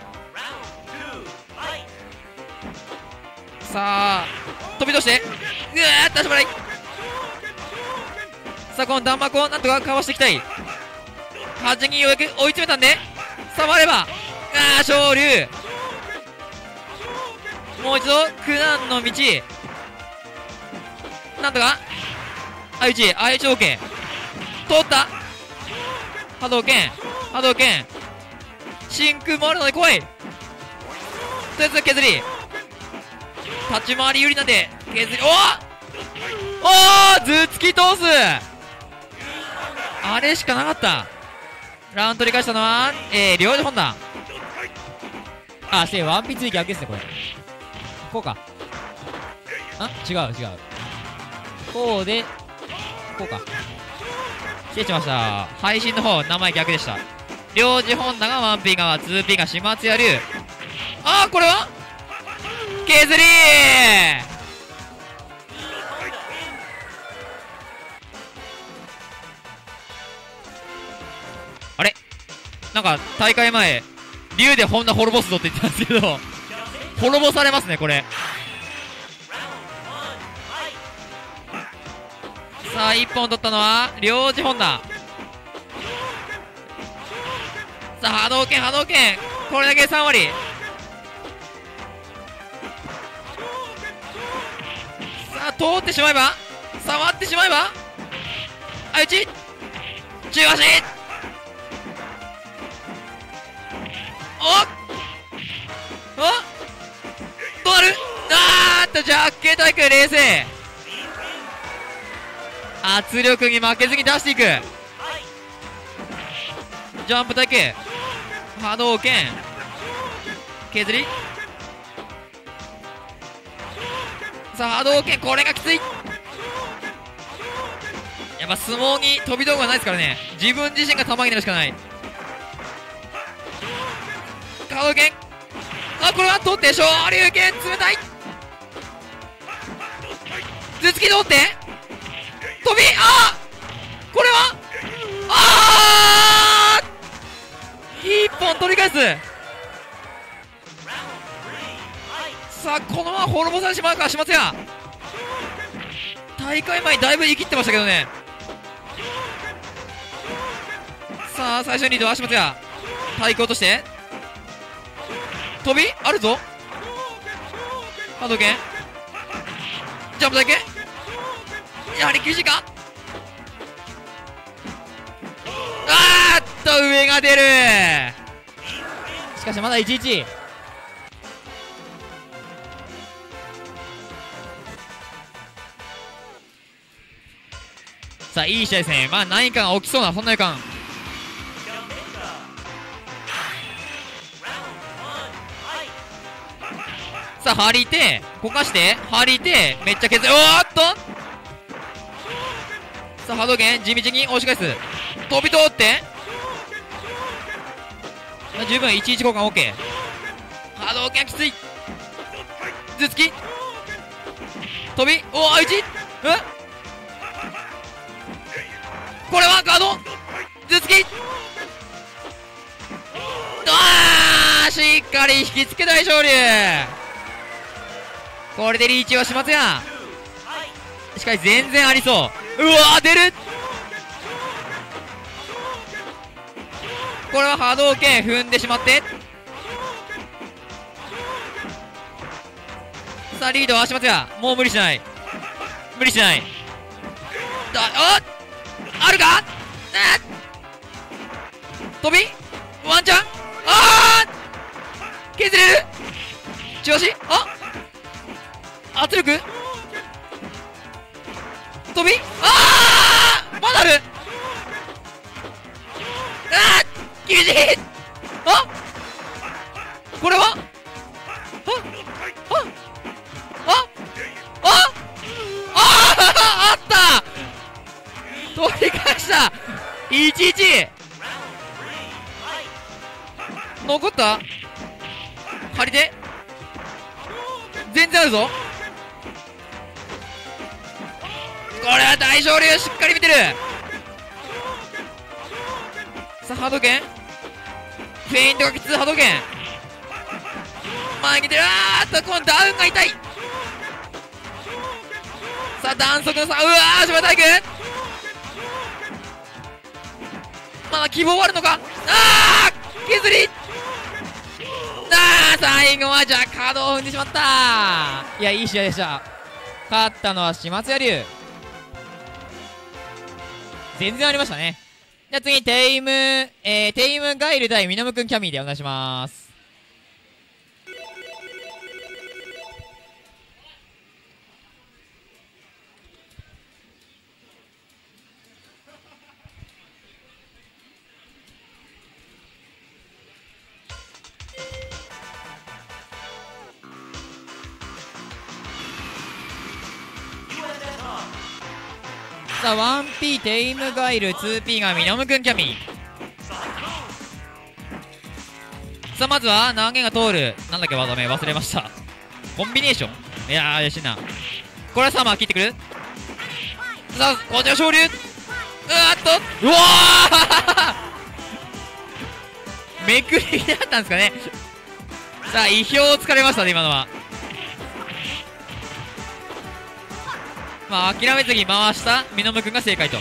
さあ飛び出して、うわー出し払い、さあこの弾幕をなんとかかわしていきたい。端にようやく追い詰めたんで、触れば、ああ昇竜、もう一度苦難の道、なんとか相打ち、相打ち OK、 通った、波動拳波動拳、真空もあるので来い、とりあえず削り、立ち回り有利なんで削り、おおお、頭突き通す、あれしかなかった。ラウンド取り返したのは、えー、領事本田。あ、してワンピース逆ですね、これこうか、あ違う違う、こうでこうか、失礼しました、配信の方名前逆でした。領事本田が ワンピー 側、 ツーピー が島津屋龍、あーこれは削り、あれなんか大会前龍で本田滅ぼすぞって言ってたんですけど滅ぼされますねこれ。さあいっぽん取ったのは領事本田、さあ波動拳、波動拳、これだけでさん割。さあ通ってしまえば、触ってしまえば、あいち中足、おっどうなる、あーっとジャッケー対空冷静、圧力に負けずに出していく、ジャンプ対空波動拳削り、さあ波動拳これがきつい、やっぱ相撲に飛び道具はないですからね、自分自身が玉になるしかない、波動拳、あこれは取って昇龍拳冷たい、頭突き通って飛び、あーこれはああ一本取り返す、さあこのまま滅ぼされてしまうかしまつや、大会前にだいぶ言い切ってましたけどね、さあ最初にリードはしまつや、対抗として飛びあるぞ、波動拳ジャンプだけ、やはり厳しいか、あーっと上が出る、しかしまだいちいち、さあいい試合ですね、まあ何かが起きそうなそんな予感、さあ張り手こかして張り手めっちゃ削る、おーっとさあ波動拳地道に押し返す、飛び通って十分いちいち交換 OK、 波動拳きつい、頭突き飛び、おーあいち、これはガード頭突き、あーしっかり引きつけたい昇龍、これでリーチはしまつや、しかし全然ありそう、うわー出る、これは波動拳踏んでしまって、さあリードはしまつや、もう無理しない、無理しないだ、あっあるか、あ飛びワンチャン、あー削れる中足、あっ圧力飛び、ああまだある、ああ厳しい、あこれはああああああった取り返した、いちいち残った、張り手全然あるぞ、これは大昇龍しっかり見てる、さあ波動拳フェイントがきつい、波動拳前に出る、あーっとこのダウンが痛い、さあ弾速のさ、うわー島大君まだ希望はあるのか、あー削り、あー最後はじゃあカードを踏んでしまった、いやいい試合でした、勝ったのはしまつや龍、全然ありましたね。じゃあ次、テイム、えー、テイムガイル対ミノムくんキャミーでお願いします。さあ ワンピー テイムガイル ツーピー がミノムくんキャミー、さあまずは投げが通る、なんだっけ技名忘れました、コンビネーション、いやーやしいな、これはサマー切ってくる、さあこちら昇龍、うわっとうわーめくりだったんですかね、さあ意表をつかれましたね今のは、まあ諦めずに回したミノムくんが正解と、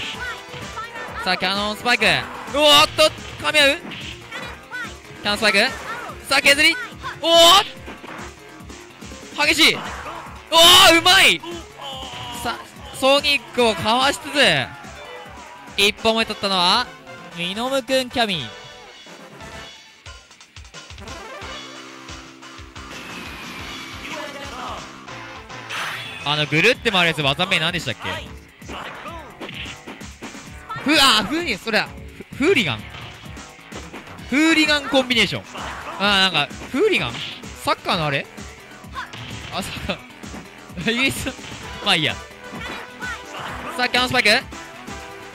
さあキャノンスパイク、うわっと噛み合う、ャンスバイク、さあ削り、おお激しい、おおうまい、さソニックをかわしつつ一本目取ったのはミノムくんキャミー。あのぐるって回るやつ技名何でしたっけ。ふあふにそりゃフーリガンフーリガンコンビネーション、あーなんかフーリガンサッカーのあれ、あサッカーイギリスまあいいや。さあキャノンスパイク、う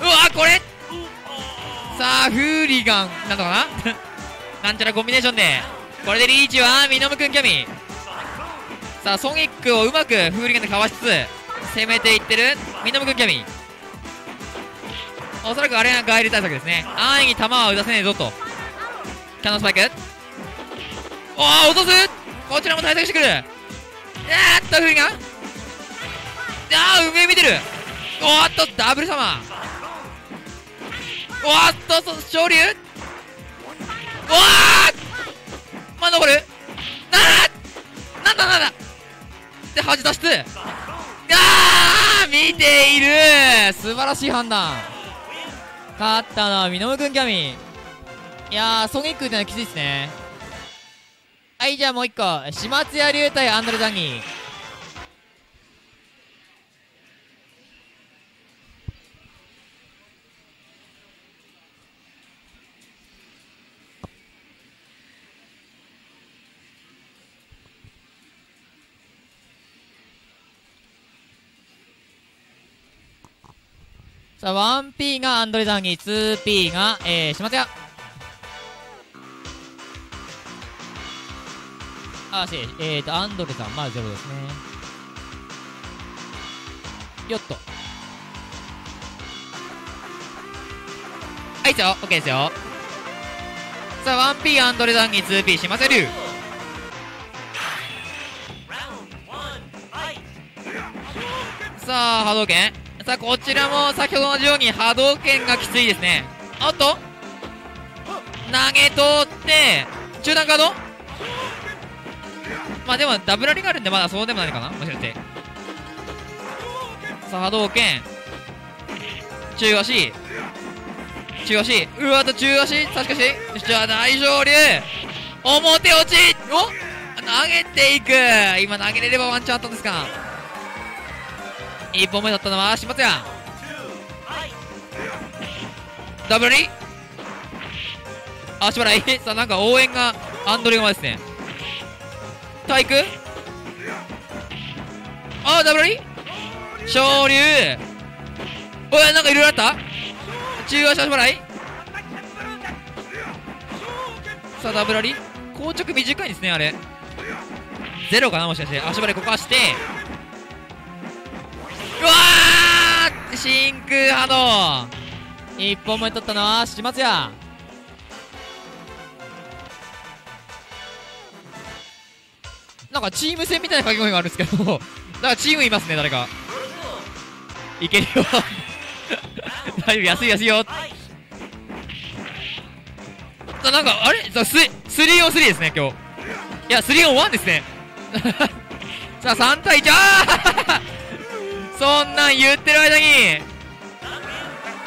わーこれさあフーリガンなんとかななんちゃらコンビネーションでこれでリーチはミノムくんキャミ。さあソニックをうまくフーリガンでかわしつつ攻めていってるミノムくんキャミ。おそらくあれがガイル対策ですね。安易に弾は打たせねえぞと。キャノンスパイク、おー落とす、こちらも対策してくる、やーっとフーリガン、あー上見てる、おーっとダブル様、おーっと昇竜、おーまあ残るなー、なんだなんだで恥出して、あー見ている、素晴らしい判断。勝ったのはミノムくんキャミー。いやーソニックってのはきついっすね。はい、じゃあもう一個、しまつや竜対アンドレ・ダンギー。さあ ワンピー がアンドレ・ダンギー、 ツーピー がえーしまつや。あしえーとアンドレさんまだゼロですね。よっとはいっすよ、 OK ですよ。さあ ワンピー アンドレダンギー、 ツーピー しませる。さあ波動拳、さあこちらも先ほどのように波動拳がきついですね。おっと投げ通って中段カード、まあでもダブラリがあるんでまだそうでもないかな、もしかして。さあ波動拳中足中足、うわっと中足確かし、じゃあ大昇竜表落ち、お投げていく、今投げれればワンチャンあったんですがいっぽんめだったのはしまつや。ダブラリ足払いさあなんか応援がアンドレ側ですね。体育あーダブルリ昇竜、おいなんかいろいろあった、中足足払い、さあダブルリ硬直短いですね、あれゼロかなもしかして、足払いここはして、うわー真空波動いっぽんめ取ったのはしまつや。なんかチーム戦みたいな掛け声があるんですけど、なんかチームいますね、誰かいけるよ大丈夫、安い安いよ。さあなんかあれさあ スリーオンスリー ですね今日、いや スリーオンワン ですねさあさん対いち、あそんなん言ってる間に、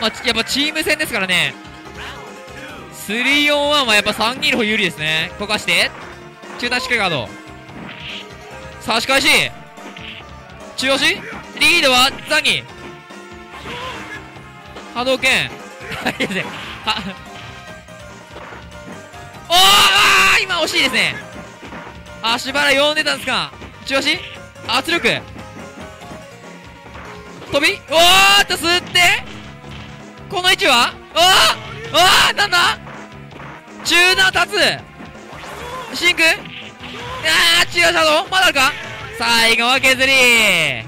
まあ、やっぱチーム戦ですからね、 スリーオンワン はやっぱさんにんの方有利ですね。ここはして中段しっかりガード、差し返し中押しリードはザギ波動拳おー今惜しいですね、足払い読んでたんですか、中押し圧力飛び、おーっと吸ってこの位置はおーおーなんだ中段立つ真空、あー違うシャドウまだあるか、最後は削り、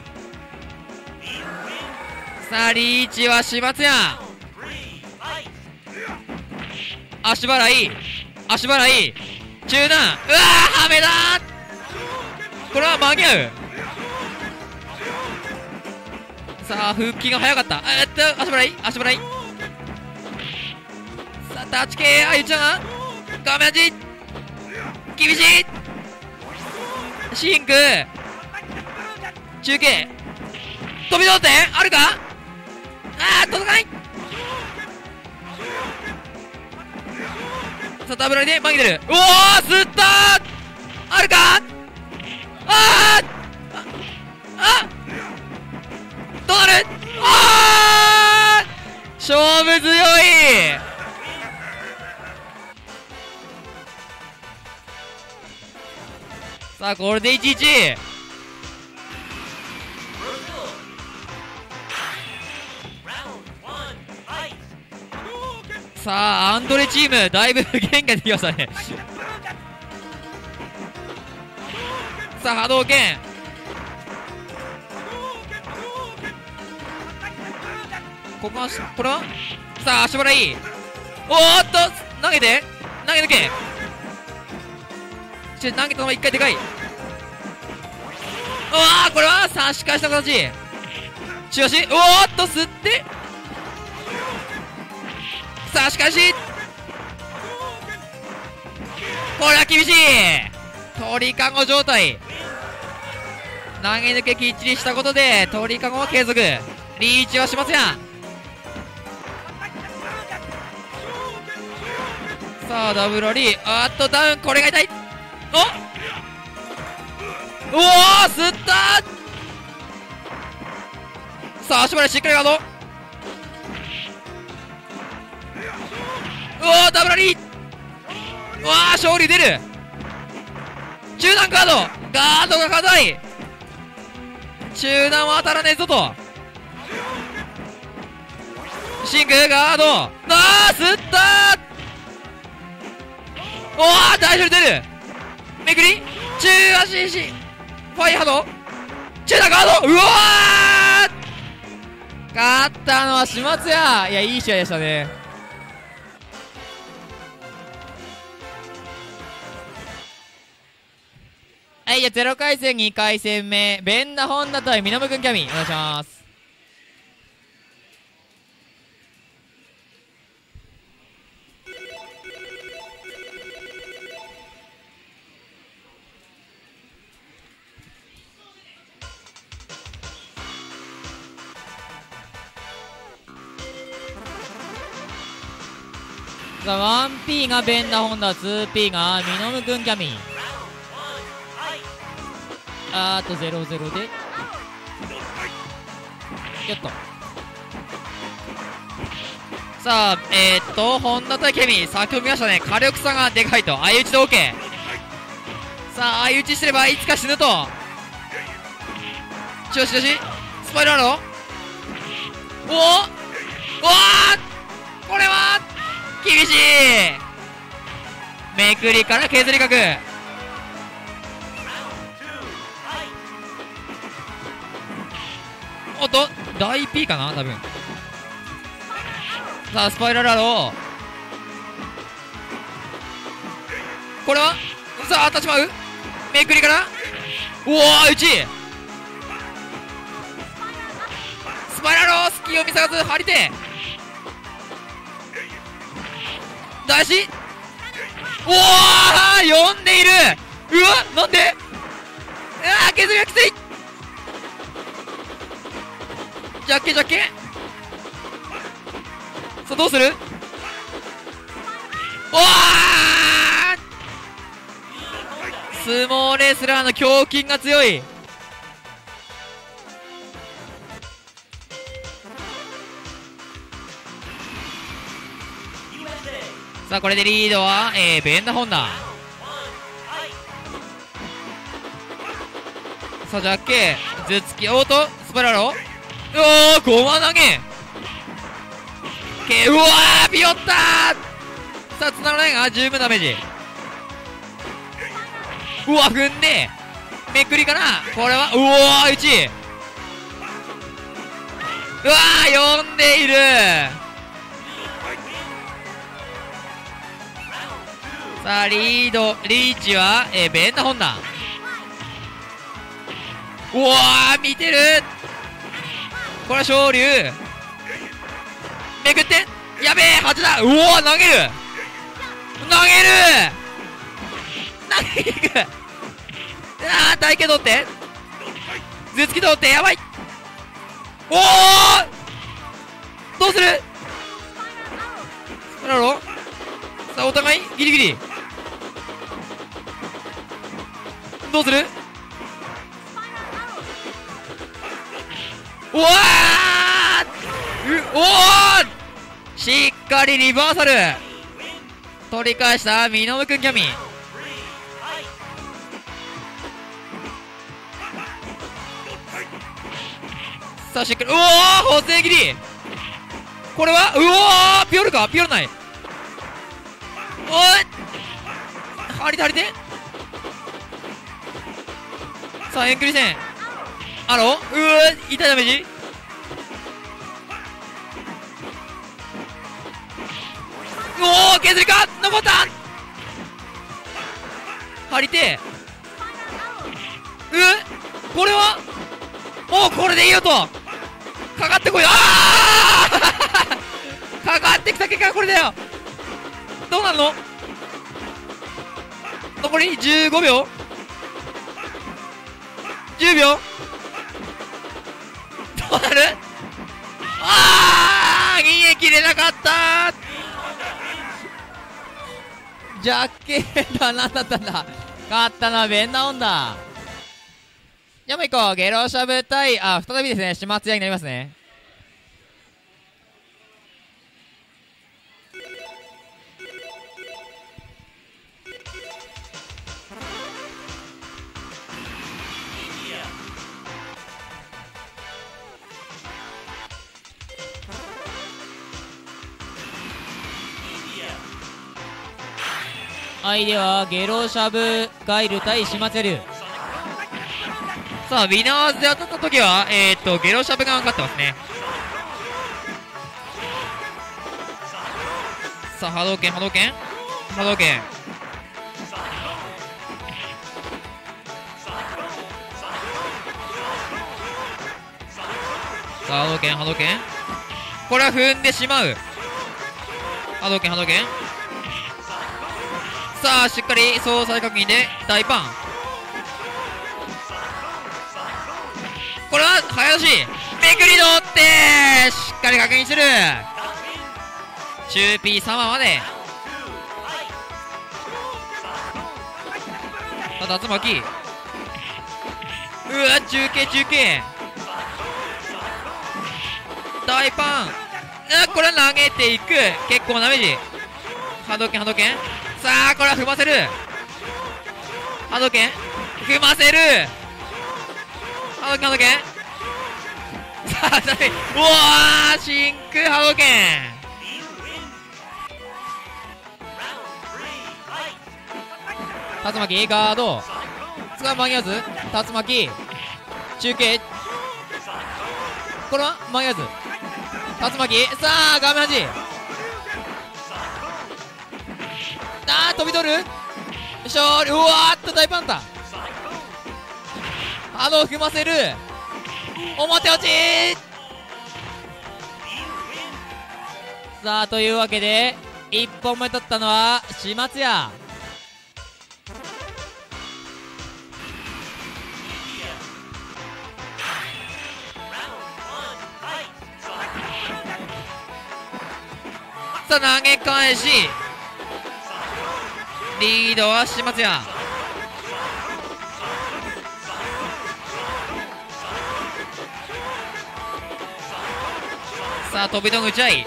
さあリーチはしまつや、足払い足払い中段、うわーはめだー、これは間に合う、さあ復帰が早かった、えっと足払い足払い、さあタッチ系あゆちゃんがダメージ厳しい。シンク中継飛び乗ってあるか。ああ届かない。さあ油にね、紛れる。うおー吸ったー。あるか。あーあどうなる。あー勝負強い。さあこれでいちたいいち。さあアンドレチームだいぶ限界できましたね。さあ波動拳ここはこれはさあ足払い。おーっと投げて投げ抜け。ちょ投げたのがいっかいでかい。ああこれは差し返した形。中足おーっと吸って差し返し。これは厳しい。鳥かご状態。投げ抜けきっちりしたことで鳥かごは継続。リーチはしますや。さあダブルラリーあーっとダウン。これが痛い。おおー吸った。さあ足払いしっかりガード。おおダブルラリー。うわー勝利出る。中段ガードガードが硬い。中段は当たらねえぞと。シンクガードああ吸った。おー大丈夫出る。めくり中足しファイハード中段ガード。うわー勝ったのはしまつや。いやいい試合でしたね。はいじゃあゼロかい戦にかい戦目弁田本田対みのむくんキャミンお願いします。さあ ワンピー が弁田本田 ツーピー がみのむくんキャミン。あーっとゼロゼロでやっと。さあえー、っと本田対キャミン先を見ましたね。火力差がでかいと相打ちで OK。さあ相打ちすればいつか死ぬと。調子調子スパイラル。おおおおこれは厳しい。めくりから削りかく。おっと大 P かな多分。さあスパイラルアローこれはさあ当たっちまう。めくりからおおうちスパイラルアロー隙を見せず張り手大事。おお読んでいる。うわなんでああ削りがきつい。ジャッケジャッケさあどうする。おお相撲レスラーの胸筋が強い。さあこれでリードは、えー、弁田本田。さあジャッケ頭突きおっとスパイラローおーごま投げけうわービヨッター。さあつながらないが十分ダメージ。うわ踏んでめくりかなこれは。うわーいちうわー読んでいる。さあリードリーチはえー、弁田本田。うわー見てる。これは昇龍めくってやべえはちだ。うわー投げる投げる投げるああ、体型取って頭突き取って、やばい。おお、どうするだろう。さあ、お互いギリギリどうする。おわー、うおー、しっかりリバーサル取り返したミノムくんキャミ。さあ、しっかり、うおー、補正切り。これはうおー、ピオルか、ピオルない。おい、張り手張り手。さあ、遠距離戦あろう。うー、痛いダメージ。おお、削りか、残った。張り手。う、これはもうこれでいいよと。かかってこい。ああかかってきた結果これだよ。どうなるの。残りじゅうごびょう、じゅうびょう。どうなる。ああ、逃げ切れなかった。ジャッケだ、なんだったんだ。勝ったのは弁田女。じゃあもう一個、ゲロしゃぶ対、あ、再びですね、しまつやになりますね。はい、ではゲロシャブガイル対しまつや流。さあ、ウィナーズで当たった時はえー、っとゲロシャブが勝ってますね。さあ、波動拳波動拳波動拳。さあ、波動拳波動拳、これは踏んでしまう。波動拳波動拳。さあ、しっかり相殺確認で大パン。これは林めくり取ってしっかり確認する。中 P 様まで。さあ、竜巻。うわ、中継中継大パン。あ、これは投げていく。結構ダメージ。波動拳波動拳。さあ、これは踏ませる。波動拳踏ませる。波動拳波動拳。さあ、ダメ。うわー、真空波動拳。竜巻ガード使う間に合わず。竜巻中継、これは間に合わず。竜巻、さあ、画面端。あー、飛び取る。よいしょー、うわーっと大パンタ。あの踏ませる。表落ち。さあ、というわけでいっぽんめ取ったのはしまつや。さあ、投げ返しリードはしまつや。さあ、飛び道具打ち合い。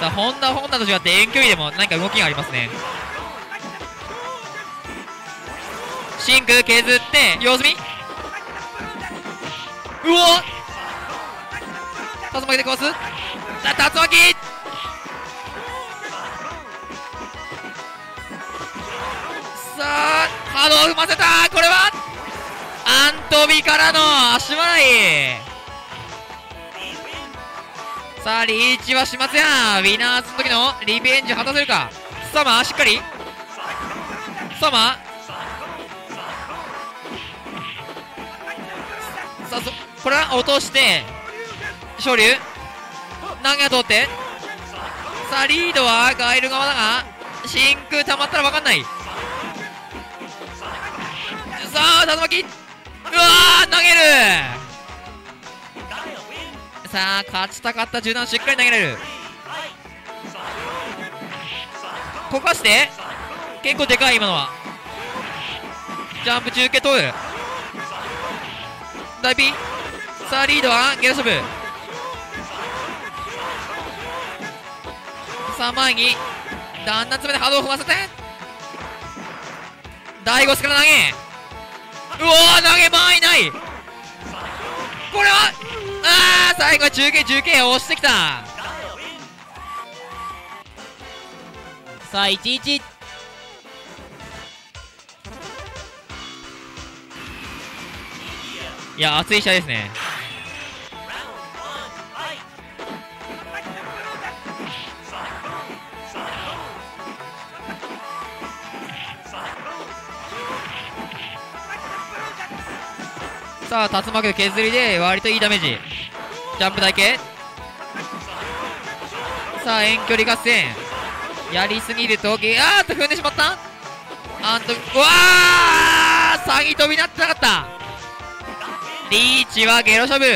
さあ、本田本田と違って遠距離でも何か動きがありますね。真空削って様子見。うお、竜巻で壊す。さあ、竜巻波動を踏ませた。これはアントビからの足払い。さあ、リーチはしまつや。ウィナーズの時のリベンジ果たせるか。サマーしっかり。サマー、さあ、そこれは落として昇竜投げが通って。さあ、リードはガイル側だが、真空溜まったら分かんない。さあ竜巻、うわー投げる。さあ勝ちたかった柔軟しっかり投げれる。こかして、結構でかい今のは。ジャンプ中継取る大ピン。さあリードはゲラショブ。さあ前に旦那爪で波動を踏ませてだいごスから投げ、うおー投げ間合いない。これはあー最後は中継中継を押してきた。さあいちいち。いや熱い試合ですね。さあ竜巻削りで割といいダメージ。ジャンプ台形。さあ遠距離合戦やりすぎるとギャーッと踏んでしまった。あんと、うわあ詐欺飛びになってなかった。リーチはゲロ勝負。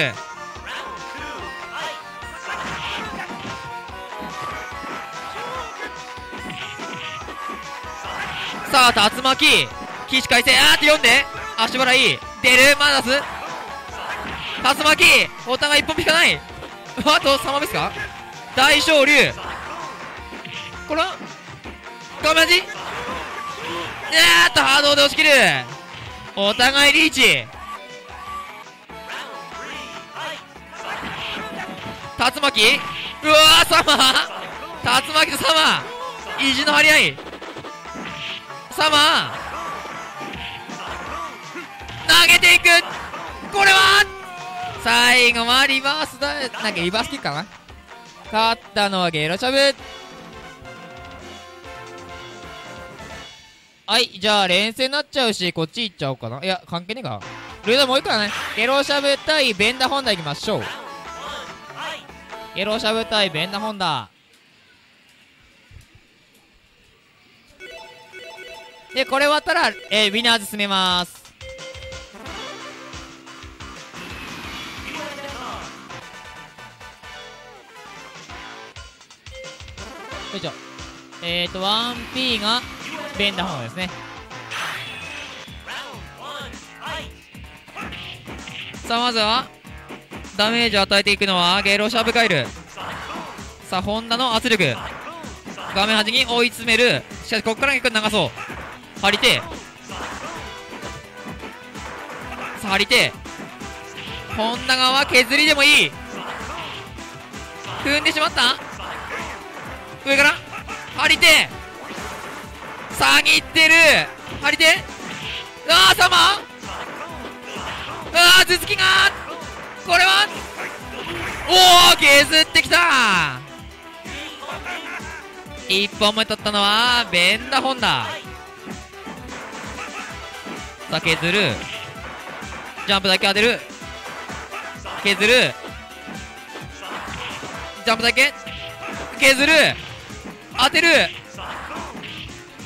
さあ竜巻起死回生、あーって読んで足払い出る。マナス竜巻お互い一本引かない。あとさんばんめですか。大昇龍これは画面じあーっと波動で押し切る。お互いリーチ。竜巻、うわーサマー、竜巻とサマー意地の張り合い。サマー投げていく。これは最後はリバースだ。なんかリバースキックかな。勝ったのはゲロシャブ。はい、じゃあ連戦になっちゃうしこっち行っちゃおうかな。いや関係ねえか。ルーダーもう一個だね。ゲロシャブ対ベンダホンダいきましょう。ゲロシャブ対弁田ホンダで、これ終わったら、えー、ウィナーズ進めます。よいしょ。えっ、ー、と ワンピー が弁田ホンダですね。さあまずはダメージを与えていくのはゲロシャブガイル。さあホンダの圧力、画面端に追い詰める。しかしここから結構流そう。張り手、さあ張り手ホンダ側は削りでもいい。踏んでしまった。上から張り手下ぎってる。張り手、ああサマー、ああ頭突きがー、これはおお削ってきた。いっぽんめ取ったのは弁田ホンダ。さあ削る、ジャンプだけ当てる、削る、ジャンプだけ削る、当てる、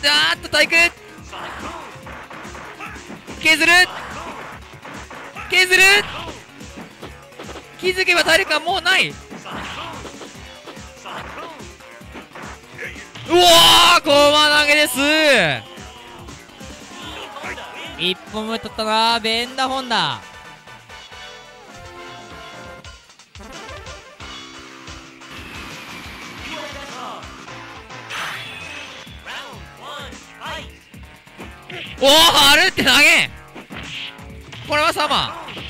ダーッと体育削る削る、気づけば体力はもうない。うおー駒投げです。いっぽんめ取ったな弁田ホンダ。おお張るって投げ、これはサマー。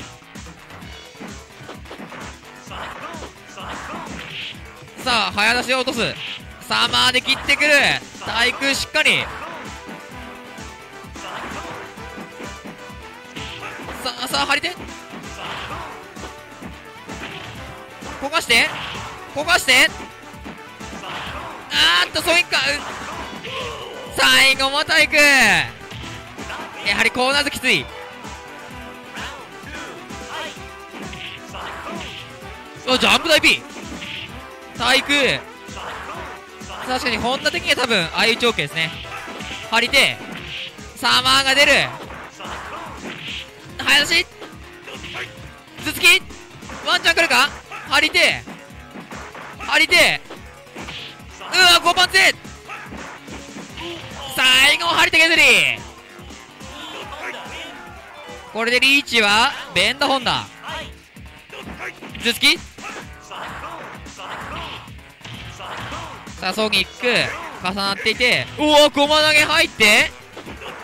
さあ早出しを落とす。サマーで切ってくる。対空しっかり。さあさあ張り手こかしてこかして、あーっとそういっか。最後も対空、やはりコーナーずきつい。ジャンプ台 B 対空、確かに本田的には多分ああいう条件ですね。張り手サマーが出る、林頭突き、ワンチャン来るか、張り手張り手、うわごパンツ、最後張り手削り、これでリーチは弁田本田、頭突き、さあ葬儀キック重なっていて、うわごま投げ入って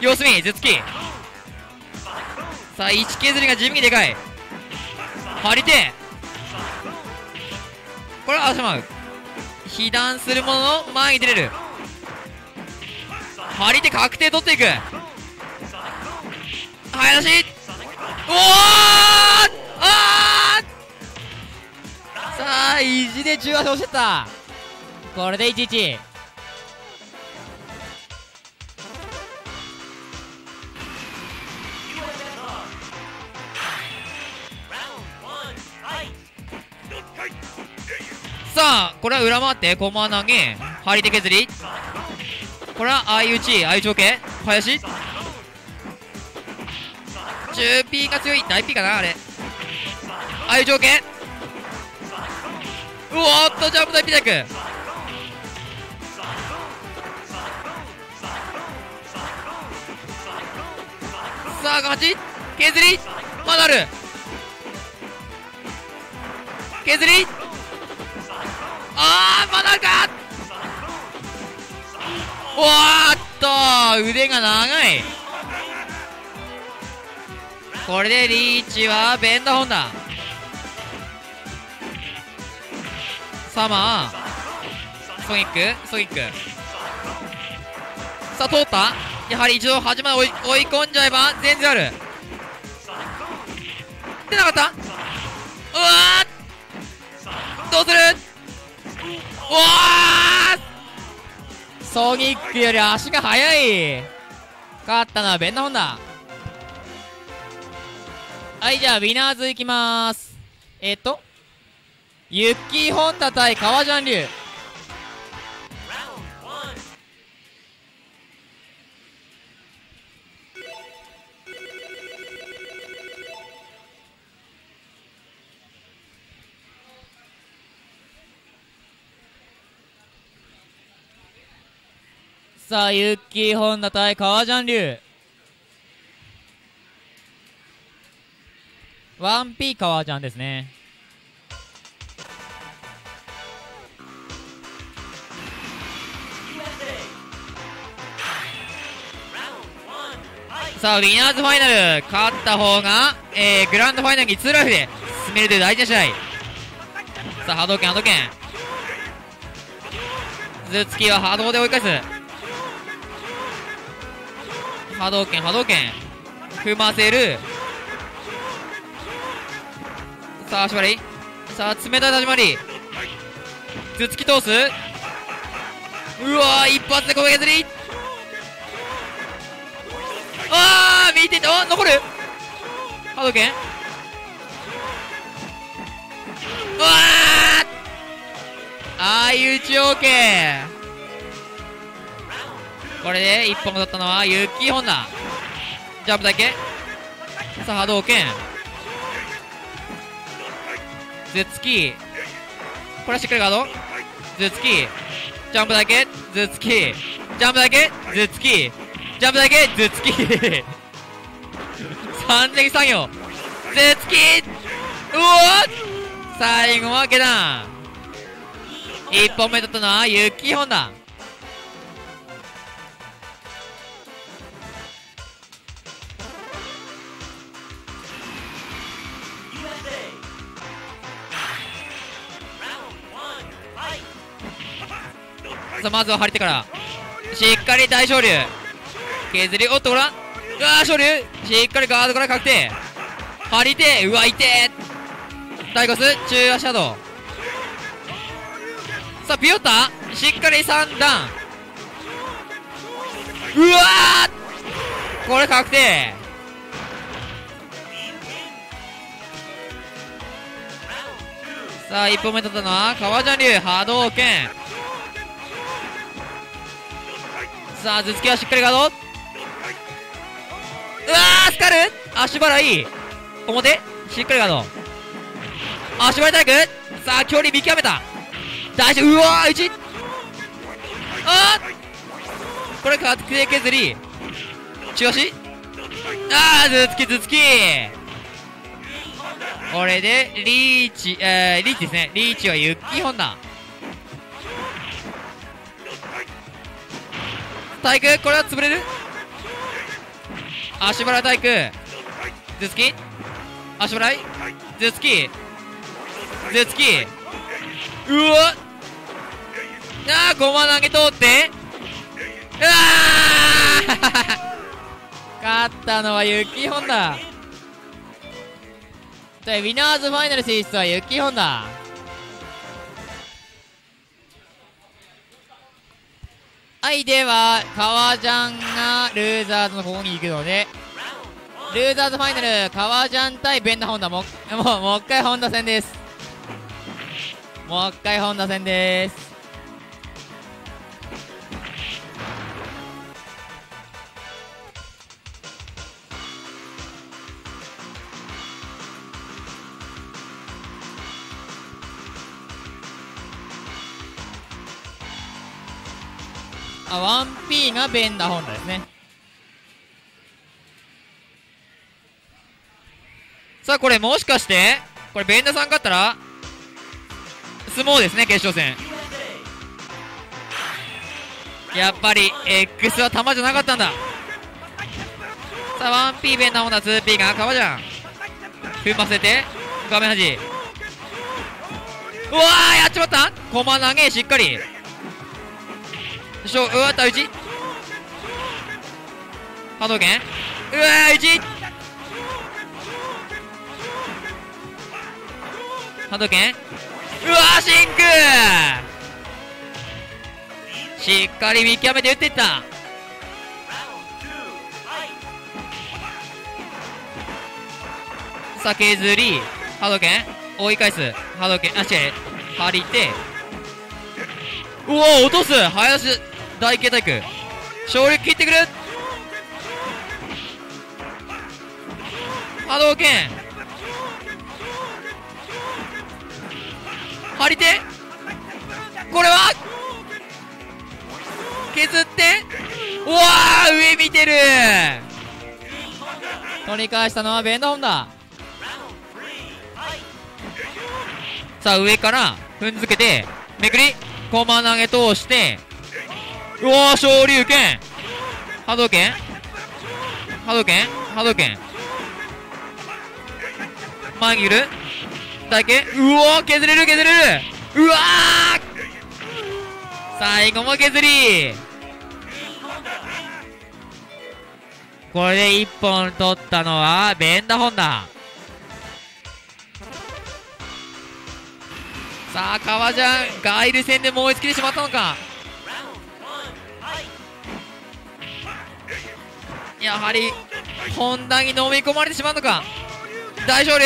四隅頭突き、さあいち削りが地味にでかい、張り手これは足まう、被弾するものの前に出れる、張り手確定取っていく、林、おおあー、さあ意地で中足押してった、これでいちいち。さあこれは裏回って駒投げ張り手削り、これは相打ち相長系、林中 P が強い、大 P かなあれ、相長系、うおっとジャンプ大 P だく、さあ勝ち削り、まだある削り、あーまだあるか、おーっと腕が長い、これでリーチは弁田本田、サマーソニックソニック、さあ通った、やはり一度端まで追い、追い込んじゃえば全然ある、出なかった、うわーどうする、うわーソニックより足が速い、勝ったのは弁田本田。はい、じゃあウィナーズいきまーす。えっとユッキー本田対革ジャン龍、さあユッキー本田対革ジャン龍、 ワンピー 革ジャンですね。さあウィナーズファイナル、勝った方が、えー、グランドファイナルにツーライフで進めるという大事な試合。さあ波動拳波動拳、頭突きは波動で追い返す、波動拳波動拳踏ませる、さあ足割り、さあ冷たい始まり、頭突き通す、うわ一発でこの削り、ああ見てて、あ残る波動拳、うわあ相打ち OK、これで一本も取ったのはユッキー本田、ジャンプだけ、さあ波動拳頭突き、これはしっかりガード、頭突きジャンプだけ、頭突きジャンプだけ、頭突きジャンプだけ、頭突き三連三様頭突き、うお最後は下段、一本目取ったのはユッキー本田。まずは張り手からしっかり大昇龍削り、おっとほら、うわ昇龍しっかりガードから確定、張り手、うわいて大コス中足シャドウ、さあピヨッタしっかりさん段、うわーこれ確定、さあいっぽんめ取ったのは革ジャン龍波動拳、さあ頭突きはしっかりガード。うわースカル足払い表しっかりガード足払いタイク。さあ距離見極めた大丈夫。うわーいちあーこれ確定削り中足あー頭突き頭突きこれでリーチ、えー、リーチですね。リーチはユッキーホンダ体育これは潰れる足払い体育頭突き足払い頭突き頭突きうわっああごま投げ通ってうわあ勝ったのはユキホンダでウィナーズファイナル進出はユキホンダ。はいでは革ジャンがルーザーズの方に行くのでルーザーズファイナル革ジャン対弁田ホンダもうもう一回ホンダ戦です。もう一回ホンダ戦です。あ ワンピー が弁田ホンダですね。さあこれもしかしてこれ弁田さん勝ったら相撲ですね決勝戦。やっぱり X は球じゃなかったんだ。さあ ワンピー 弁田ホンダ ツーピー が革ジャン踏ませて画面端うわーやっちまった駒投げしっかりうわったうち波動拳うわーうち波動拳うわーシンクしっかり見極めて打っていったさあ削り波動拳追い返す波動拳あっ違う張り手うわー落とす林大慶体育勝利切ってくる波動拳張り手これは削ってうわー上見てる取り返したのは弁田ホンダ。さあ上から踏んづけてめくり駒投げ通してうわー昇竜拳波動拳波動拳波動拳前にいる大拳うわー削れる削れるうわー最後も削りこれでいっぽん取ったのは弁田ホンダ。さあ革ジャンガイル戦で燃え尽きてしまったのかやはり本田に飲み込まれてしまうのか大昇龍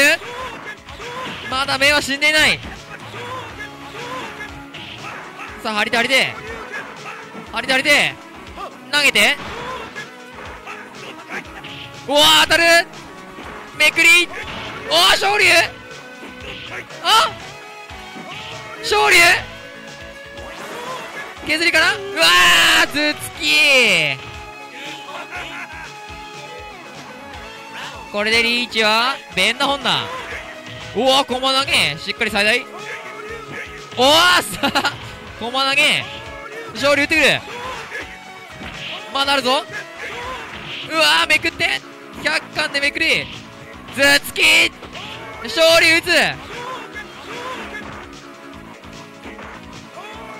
まだ目は死んでいない。さあ張り手張り手張り手張り手投げてうわー当たるめくりおー昇龍あっ昇龍削りかなうわー頭突きこれでリーチは弁田ホンダ。うわー駒投げしっかり最大おーさあ駒投げ昇龍打ってくるまだあるぞうわーめくってひゃっかんでめくり頭突き昇龍打つ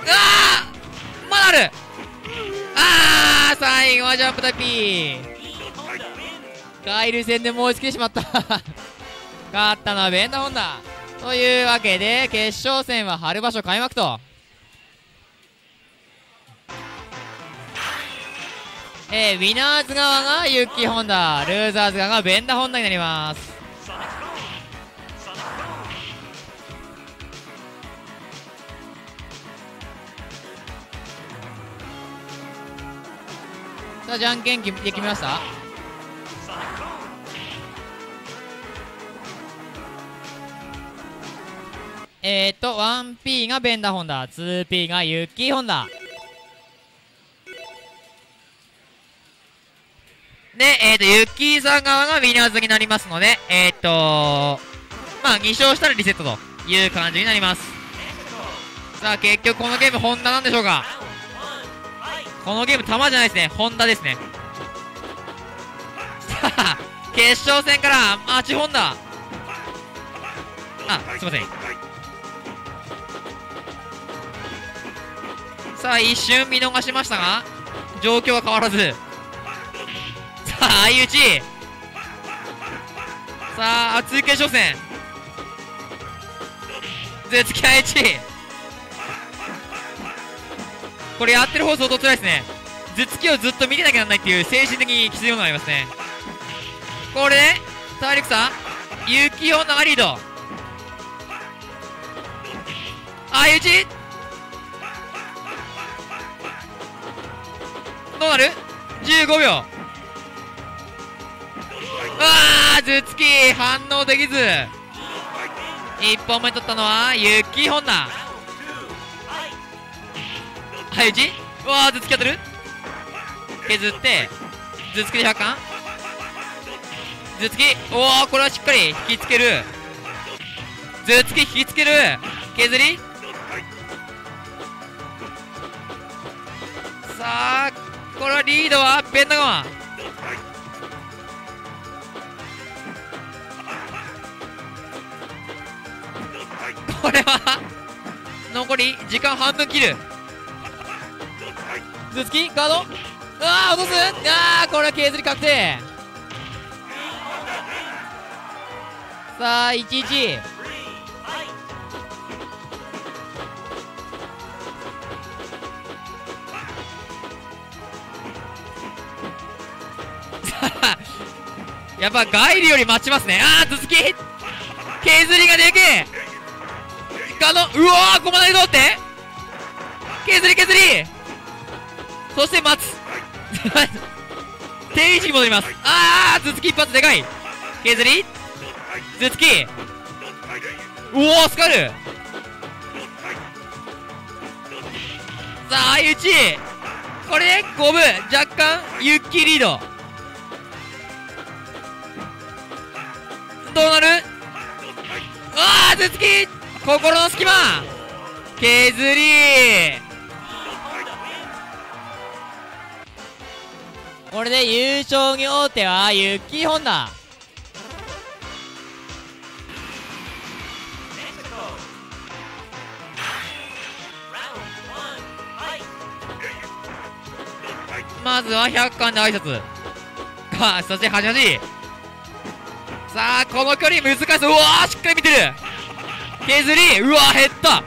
あーまだあるあー最後はジャンプタイピーガイル戦で燃え尽きてしまった勝ったのは弁田ホンダというわけで決勝戦は春場所開幕と、えー、ウィナーズ側がユッキーホンダルーザーズ側が弁田ホンダになります。さあ、じゃんけんで決めました。えーっと ワンピー が弁田本田、 ツーピー がユッキー本田で、えーっとユッキーさん側がウィナーズになりますので、えーっとまあに勝したらリセットという感じになります。さあ、結局このゲーム本田なんでしょうか。このゲーム球じゃないですね、本田ですね。さあ、決勝戦からマチ本田、あ、すいません。さあ、一瞬見逃しましたが状況は変わらず、さあ相打ち、さあ熱い決勝戦、絶気相打ち、これやってる放送とつらいですね。頭突きをずっと見てなきゃならないっていう精神的にきついものがありますね。これで体力差、ユキオンのリード、相打ちどうなる、じゅうごびょう、わあ頭突き反応できず、いっぽんめ取ったのはユキホンダ。相打ち、うわー頭突き当たる、削って頭突きでひゃっかん、頭突き、おおこれはしっかり引きつける、頭突き引きつける、削り、さあこれはリードは弁田側、これは残り時間半分切る、頭突きガード、ああ落とす、ああこれは削り確定。さあいちいち、さあやっぱガイルより待ちますね。ああ頭突き削りがでけえ、ガード、うわー駒台通って削り削り、そして待つ定位置に戻ります。ああ頭突き一発でかい、削り、頭突き、うおースカル、さあ相打ち、これで五分、若干ユッキーリード、どうなる、ああ頭突き、心の隙間、削り、これで優勝に王手はユッキーホンダ。まずはひゃっかんで挨拶か、そしてはじはじ、さあこの距離難しい、うわーしっかり見てる、削り、うわー減った、さ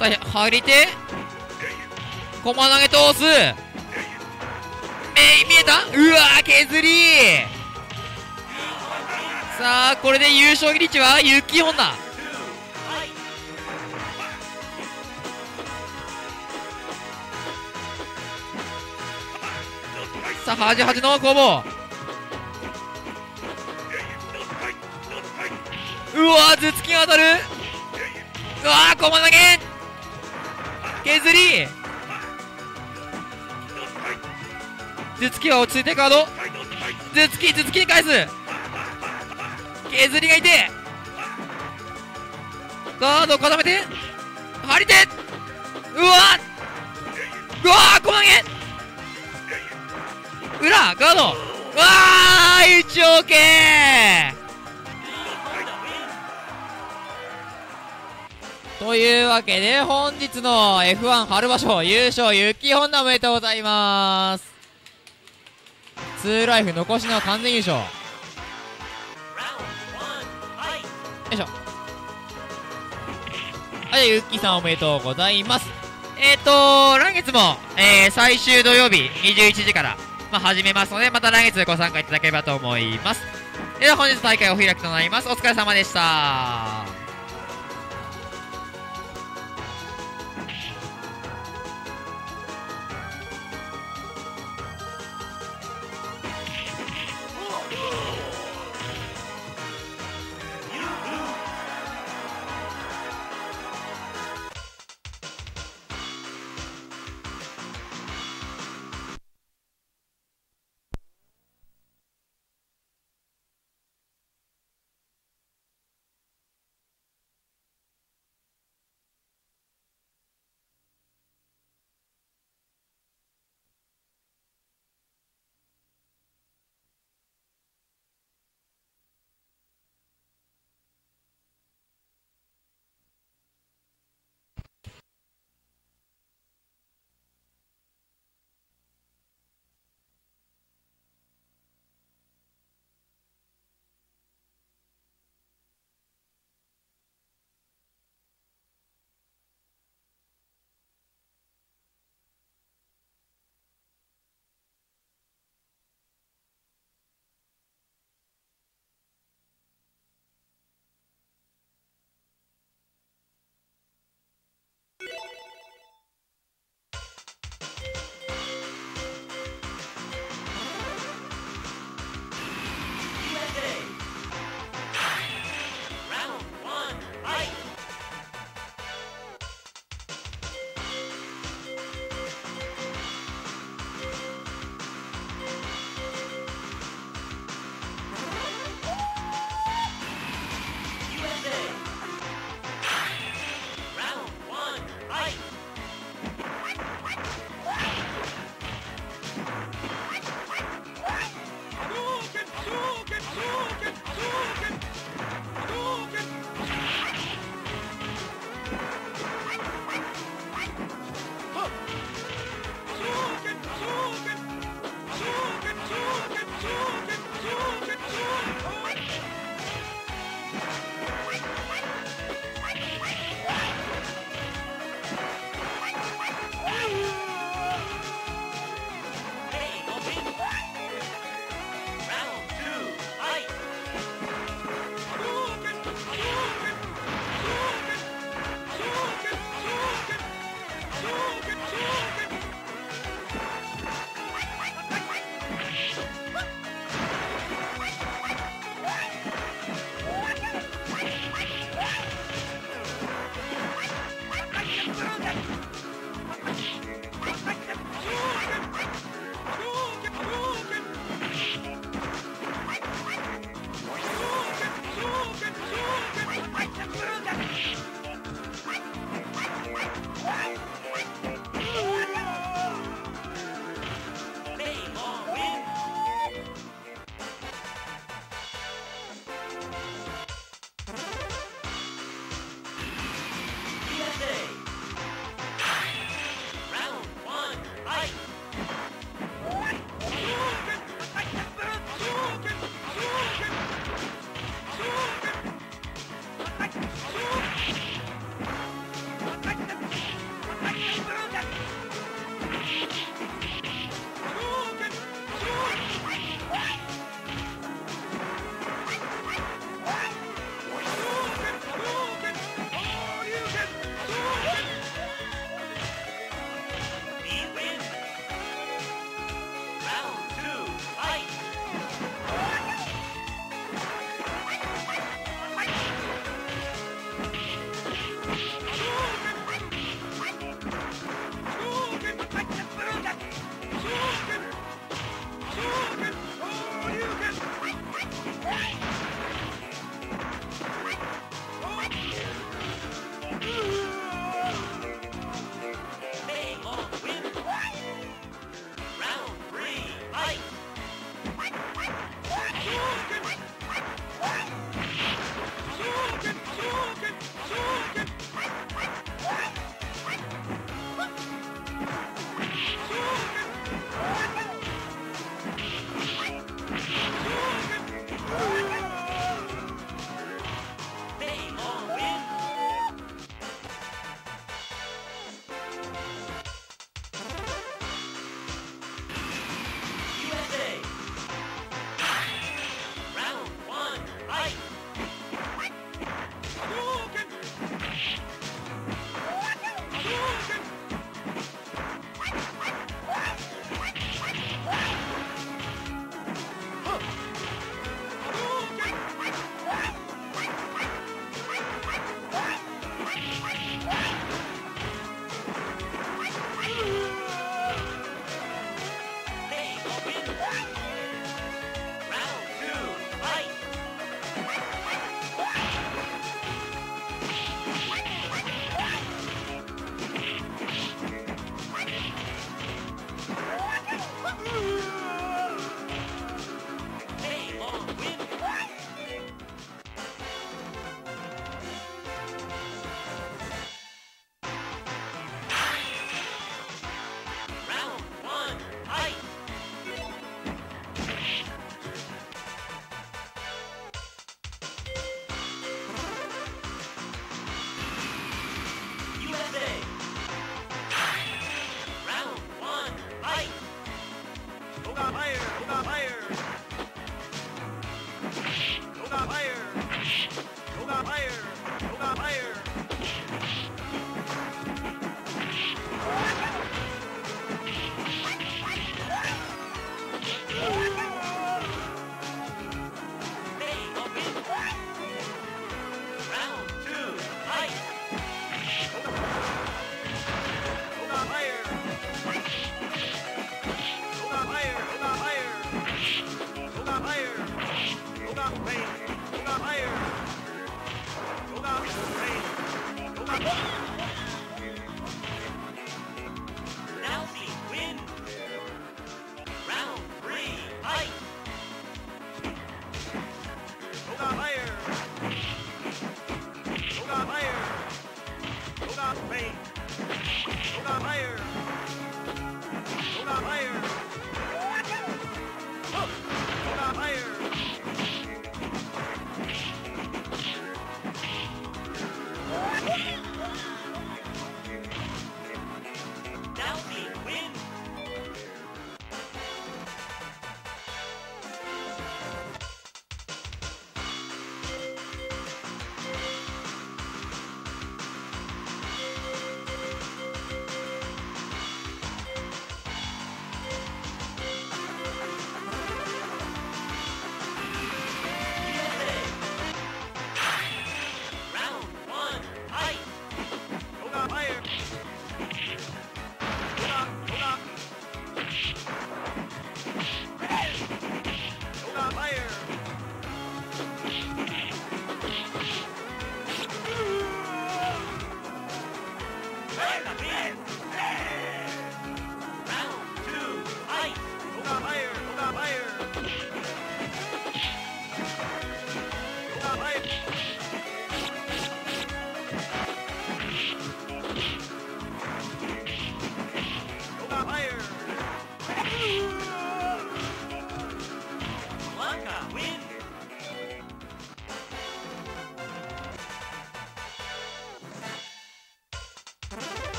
あ張り手、駒投げ通す、えー、見えた、うわー削り、さあこれで優勝ギリチはユキホンダ。さあ端端の攻防、うわー頭突きが当たる、うわー駒投げ、削り、頭突きは落ち着いて、カード、頭突き、頭突きに返す、削りがいて、ガード固めて、張り手、うわー、うわー小投げ、裏ガード、うわー一応 OK。 というわけで本日の エフワン 春場所優勝ユキホンダ、おめでとうございます。にライフ残しの完全優勝、よいしょ。はい、ユッキーさんおめでとうございます。えっ、ー、と来月も、えー、最終土曜日にじゅういちじから、まあ、始めますので、また来月ご参加いただければと思います。では本日大会お開きとなります。お疲れ様でした。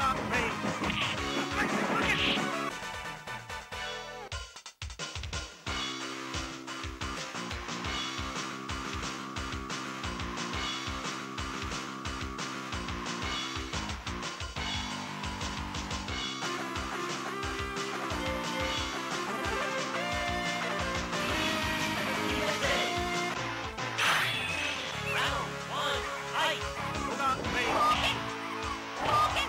Round one, fight! Go back, please! Walking! Walking!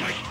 Right.